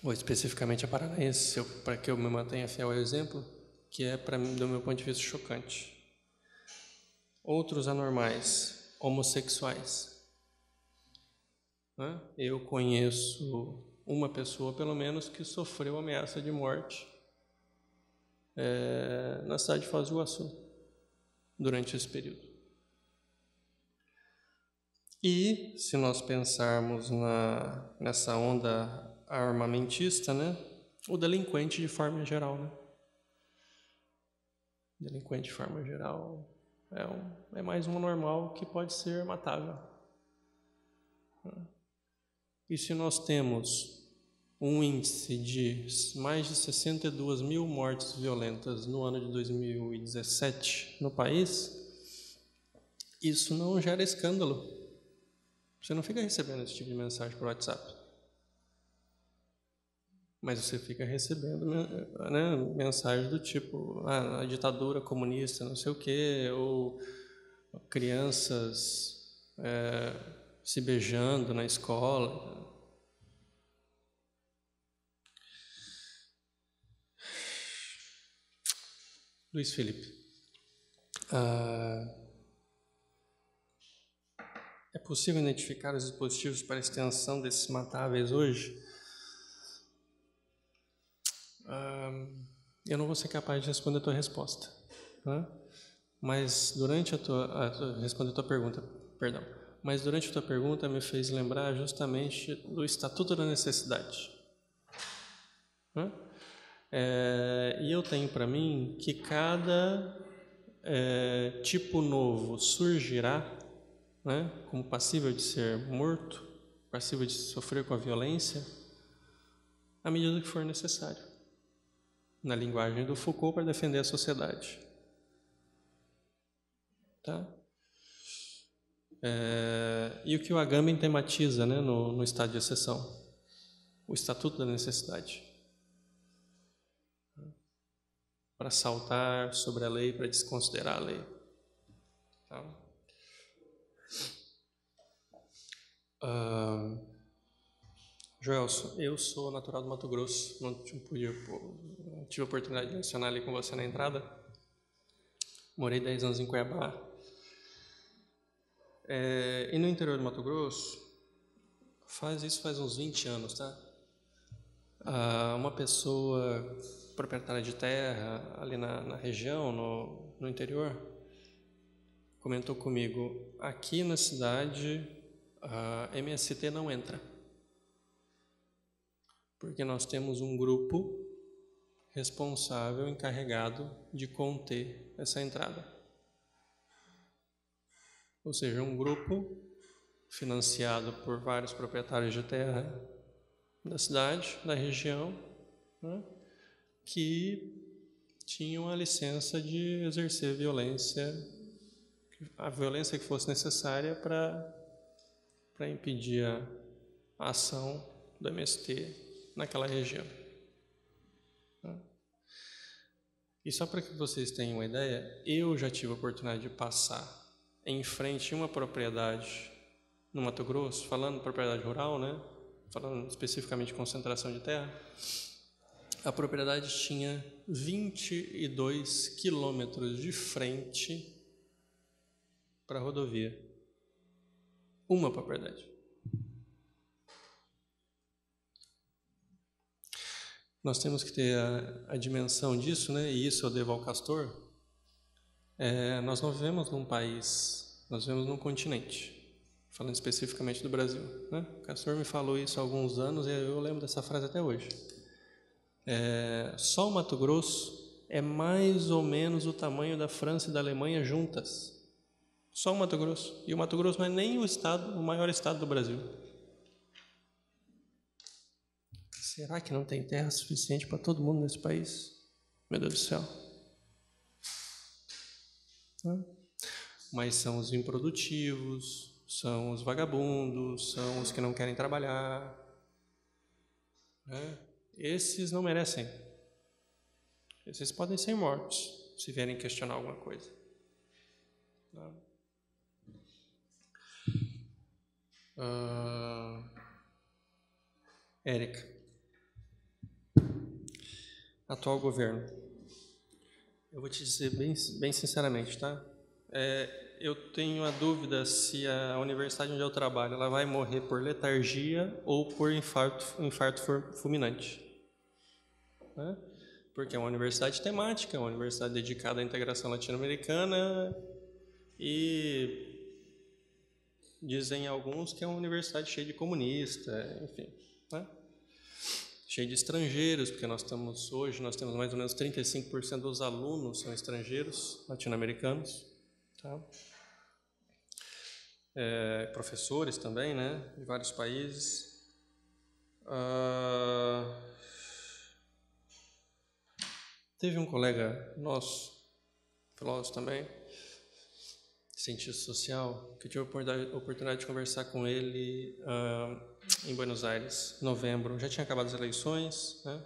Ou especificamente a paranaense, para que eu me mantenha fiel ao exemplo, que é, para mim, do meu ponto de vista, chocante. Outros anormais... homossexuais. Né? Eu conheço uma pessoa, pelo menos, que sofreu ameaça de morte é, na cidade de Foz do Iguaçu durante esse período. E, se nós pensarmos na, nessa onda armamentista, né? O delinquente de forma geral. Né? Delinquente de forma geral... É, um, é mais um normal que pode ser matável. E se nós temos um índice de mais de sessenta e duas mil mortes violentas no ano de dois mil e dezessete no país, isso não gera escândalo. Você não fica recebendo esse tipo de mensagem por WhatsApp. Mas você fica recebendo, né, mensagens do tipo, ah, a ditadura comunista, não sei o quê, ou crianças é, se beijando na escola. Luiz Felipe, ah, é possível identificar os dispositivos para a extensão desses matáveis hoje? Eu não vou ser capaz de responder a tua resposta, né? Mas durante a tua, a tua responder a tua pergunta, perdão. Mas durante a tua pergunta me fez lembrar justamente do Estatuto da Necessidade, né? É, e eu tenho para mim que cada é, tipo novo surgirá, né, como passível de ser morto, passível de sofrer com a violência, à medida que for necessário. Na linguagem do Foucault, para defender a sociedade. Tá? É, e o que o Agamben tematiza, né, no, no estado de exceção? O Estatuto da Necessidade. Para saltar sobre a lei, para desconsiderar a lei. Tá? Ah, Joelson, eu sou natural do Mato Grosso, não pude... Tive a oportunidade de mencionar ali com você na entrada. Morei dez anos em Cuiabá. É, e no interior do Mato Grosso, faz isso faz uns vinte anos, tá? Ah, uma pessoa proprietária de terra ali na, na região, no, no interior, comentou comigo, aqui na cidade a M S T não entra. Porque nós temos um grupo... responsável, encarregado de conter essa entrada. Ou seja, um grupo financiado por vários proprietários de terra da cidade, da região, né, que tinham a licença de exercer violência, a violência que fosse necessária para para impedir a, a ação do M S T naquela região. E só para que vocês tenham uma ideia, eu já tive a oportunidade de passar em frente a uma propriedade no Mato Grosso, falando propriedade rural, né? Falando especificamente de concentração de terra, a propriedade tinha vinte e dois quilômetros de frente para a rodovia. Uma propriedade. Nós temos que ter a, a dimensão disso, né? E isso eu devo ao Castor. É, nós não vivemos num país, nós vivemos num continente. Falando especificamente do Brasil, né? O Castor me falou isso há alguns anos e eu lembro dessa frase até hoje. É, só o Mato Grosso é mais ou menos o tamanho da França e da Alemanha juntas. Só o Mato Grosso. E o Mato Grosso não é nem o estado, o maior estado do Brasil. Será que não tem terra suficiente para todo mundo nesse país? Meu Deus do céu. Mas são os improdutivos, são os vagabundos, são os que não querem trabalhar, né? Esses não merecem. Esses podem ser mortos se vierem questionar alguma coisa. Uh, Érica. Atual governo. Eu vou te dizer bem, bem sinceramente, tá? É... Eu tenho a dúvida se a universidade onde eu trabalho ela vai morrer por letargia ou por infarto, infarto fulminante, né? Porque é uma universidade temática, é uma universidade dedicada à integração latino-americana e dizem alguns que é uma universidade cheia de comunista, enfim, né? Cheia de estrangeiros, porque nós estamos hoje nós temos mais ou menos trinta e cinco por cento dos alunos são estrangeiros latino-americanos. Tá. É, professores também, né, de vários países. Ah, teve um colega nosso, filósofo também, cientista social, que eu tive a oportunidade, a oportunidade de conversar com ele ah, em Buenos Aires, em novembro. Já tinha acabado as eleições, né?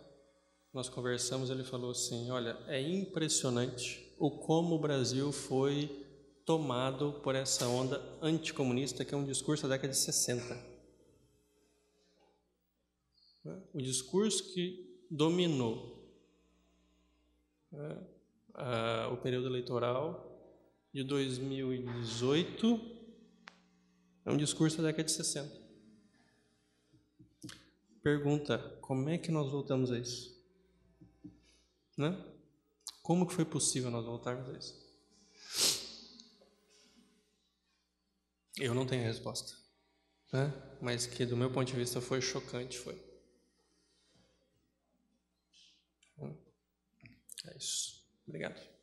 Nós conversamos, ele falou assim, olha, é impressionante o como o Brasil foi tomado por essa onda anticomunista, que é um discurso da década de sessenta. O discurso que dominou né, a, o período eleitoral de dois mil e dezoito é um discurso da década de sessenta. Pergunta, como é que nós voltamos a isso? Né? Como que foi possível nós voltarmos a isso? Eu não tenho a resposta, né? Mas que do meu ponto de vista foi chocante, foi. É isso. Obrigado.